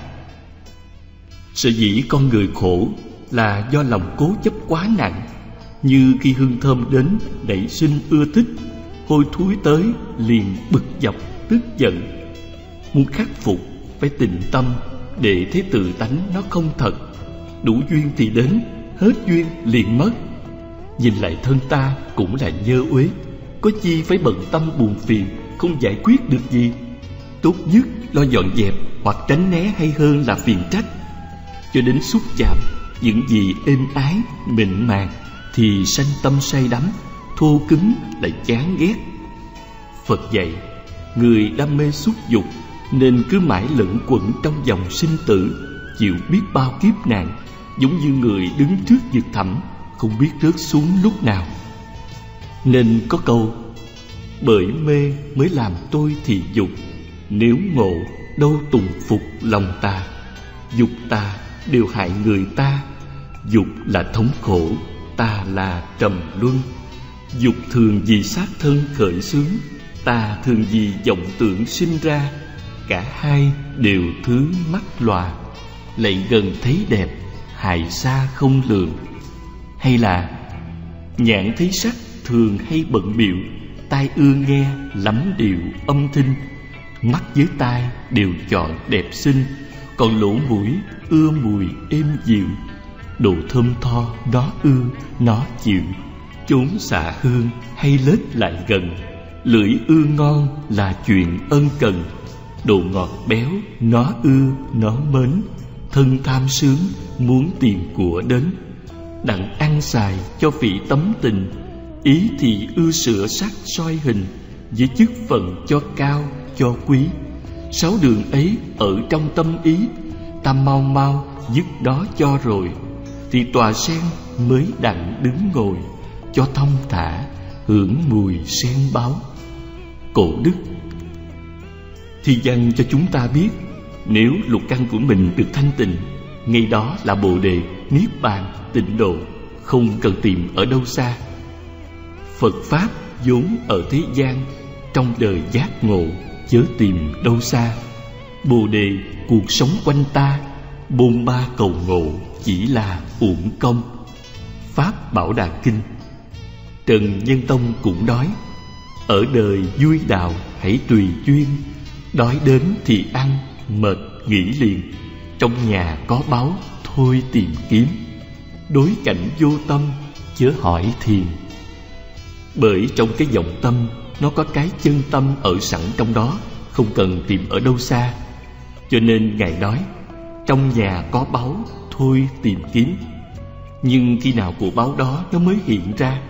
Sở dĩ con người khổ là do lòng cố chấp quá nặng. Như khi hương thơm đến, nảy sinh ưa thích, hôi thối tới liền bực dọc, tức giận. Muốn khắc phục phải tịnh tâm, để thấy tự tánh nó không thật. Đủ duyên thì đến, hết duyên liền mất. Nhìn lại thân ta cũng là nhơ uế, có chi phải bận tâm buồn phiền, không giải quyết được gì. Tốt nhất lo dọn dẹp hoặc tránh né hay hơn là phiền trách. Cho đến xúc chạm những gì êm ái, mịn màng thì sanh tâm say đắm, thô cứng lại chán ghét. Phật dạy, người đam mê xúc dục nên cứ mãi lẩn quẩn trong dòng sinh tử, chịu biết bao kiếp nạn, giống như người đứng trước vực thẳm, không biết rớt xuống lúc nào. Nên có câu, bởi mê mới làm tôi thì dục, nếu ngộ đâu tùng phục lòng ta. Dục ta đều hại người ta, dục là thống khổ, ta là trầm luân. Dục thường vì xác thân khởi xướng, ta thường vì vọng tưởng sinh ra. Cả hai đều thứ mắc lòa, lại gần thấy đẹp, hại xa không lường. Hay là nhãn thấy sắc thường hay bận bịu, tai ưa nghe lắm điệu âm thanh, mắt với tai đều chọn đẹp xinh, còn lỗ mũi ưa mùi êm dịu. Đồ thơm tho nó ưa, nó chịu, chốn xạ hương hay lết lại gần. Lưỡi ưa ngon là chuyện ân cần, đồ ngọt béo nó ưa, nó mến. Thân tham sướng muốn tìm của đến, đặng ăn xài cho vị tấm tình. Ý thì ưa sửa sắc soi hình, với chức phận cho cao, cho quý. Sáu đường ấy ở trong tâm ý, ta mau mau dứt đó cho rồi, thì tòa sen mới đặng đứng ngồi, cho thông thả hưởng mùi sen báo. Cổ đức thi văn cho chúng ta biết, nếu lục căn của mình được thanh tịnh, ngay đó là Bồ Đề, Niết Bàn, tịnh độ, không cần tìm ở đâu xa. Phật pháp vốn ở thế gian, trong đời giác ngộ chớ tìm đâu xa. Bồ Đề cuộc sống quanh ta, bôn ba cầu ngộ chỉ là uổng công. Pháp Bảo Đà Kinh, Trần Nhân Tông cũng nói, ở đời vui đạo hãy tùy duyên, đói đến thì ăn, mệt nghỉ liền, trong nhà có báu thôi tìm kiếm, đối cảnh vô tâm chớ hỏi thiền. Bởi trong cái vọng tâm nó có cái chân tâm ở sẵn trong đó, không cần tìm ở đâu xa. Cho nên Ngài nói, trong nhà có báu thôi tìm kiếm. Nhưng khi nào của báu đó nó mới hiện ra?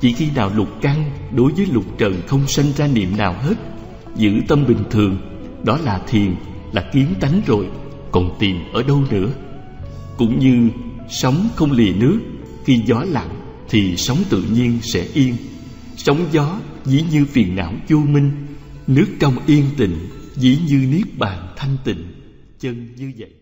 Chỉ khi nào lục căn đối với lục trần không sanh ra niệm nào hết, giữ tâm bình thường, đó là thiền, là kiến tánh rồi, còn tìm ở đâu nữa. Cũng như sóng không lì nước, khi gió lặng thì sóng tự nhiên sẽ yên. Sóng gió dĩ như phiền não vô minh, nước trong yên tịnh dĩ như niết bàn thanh tịnh. Chân như vậy.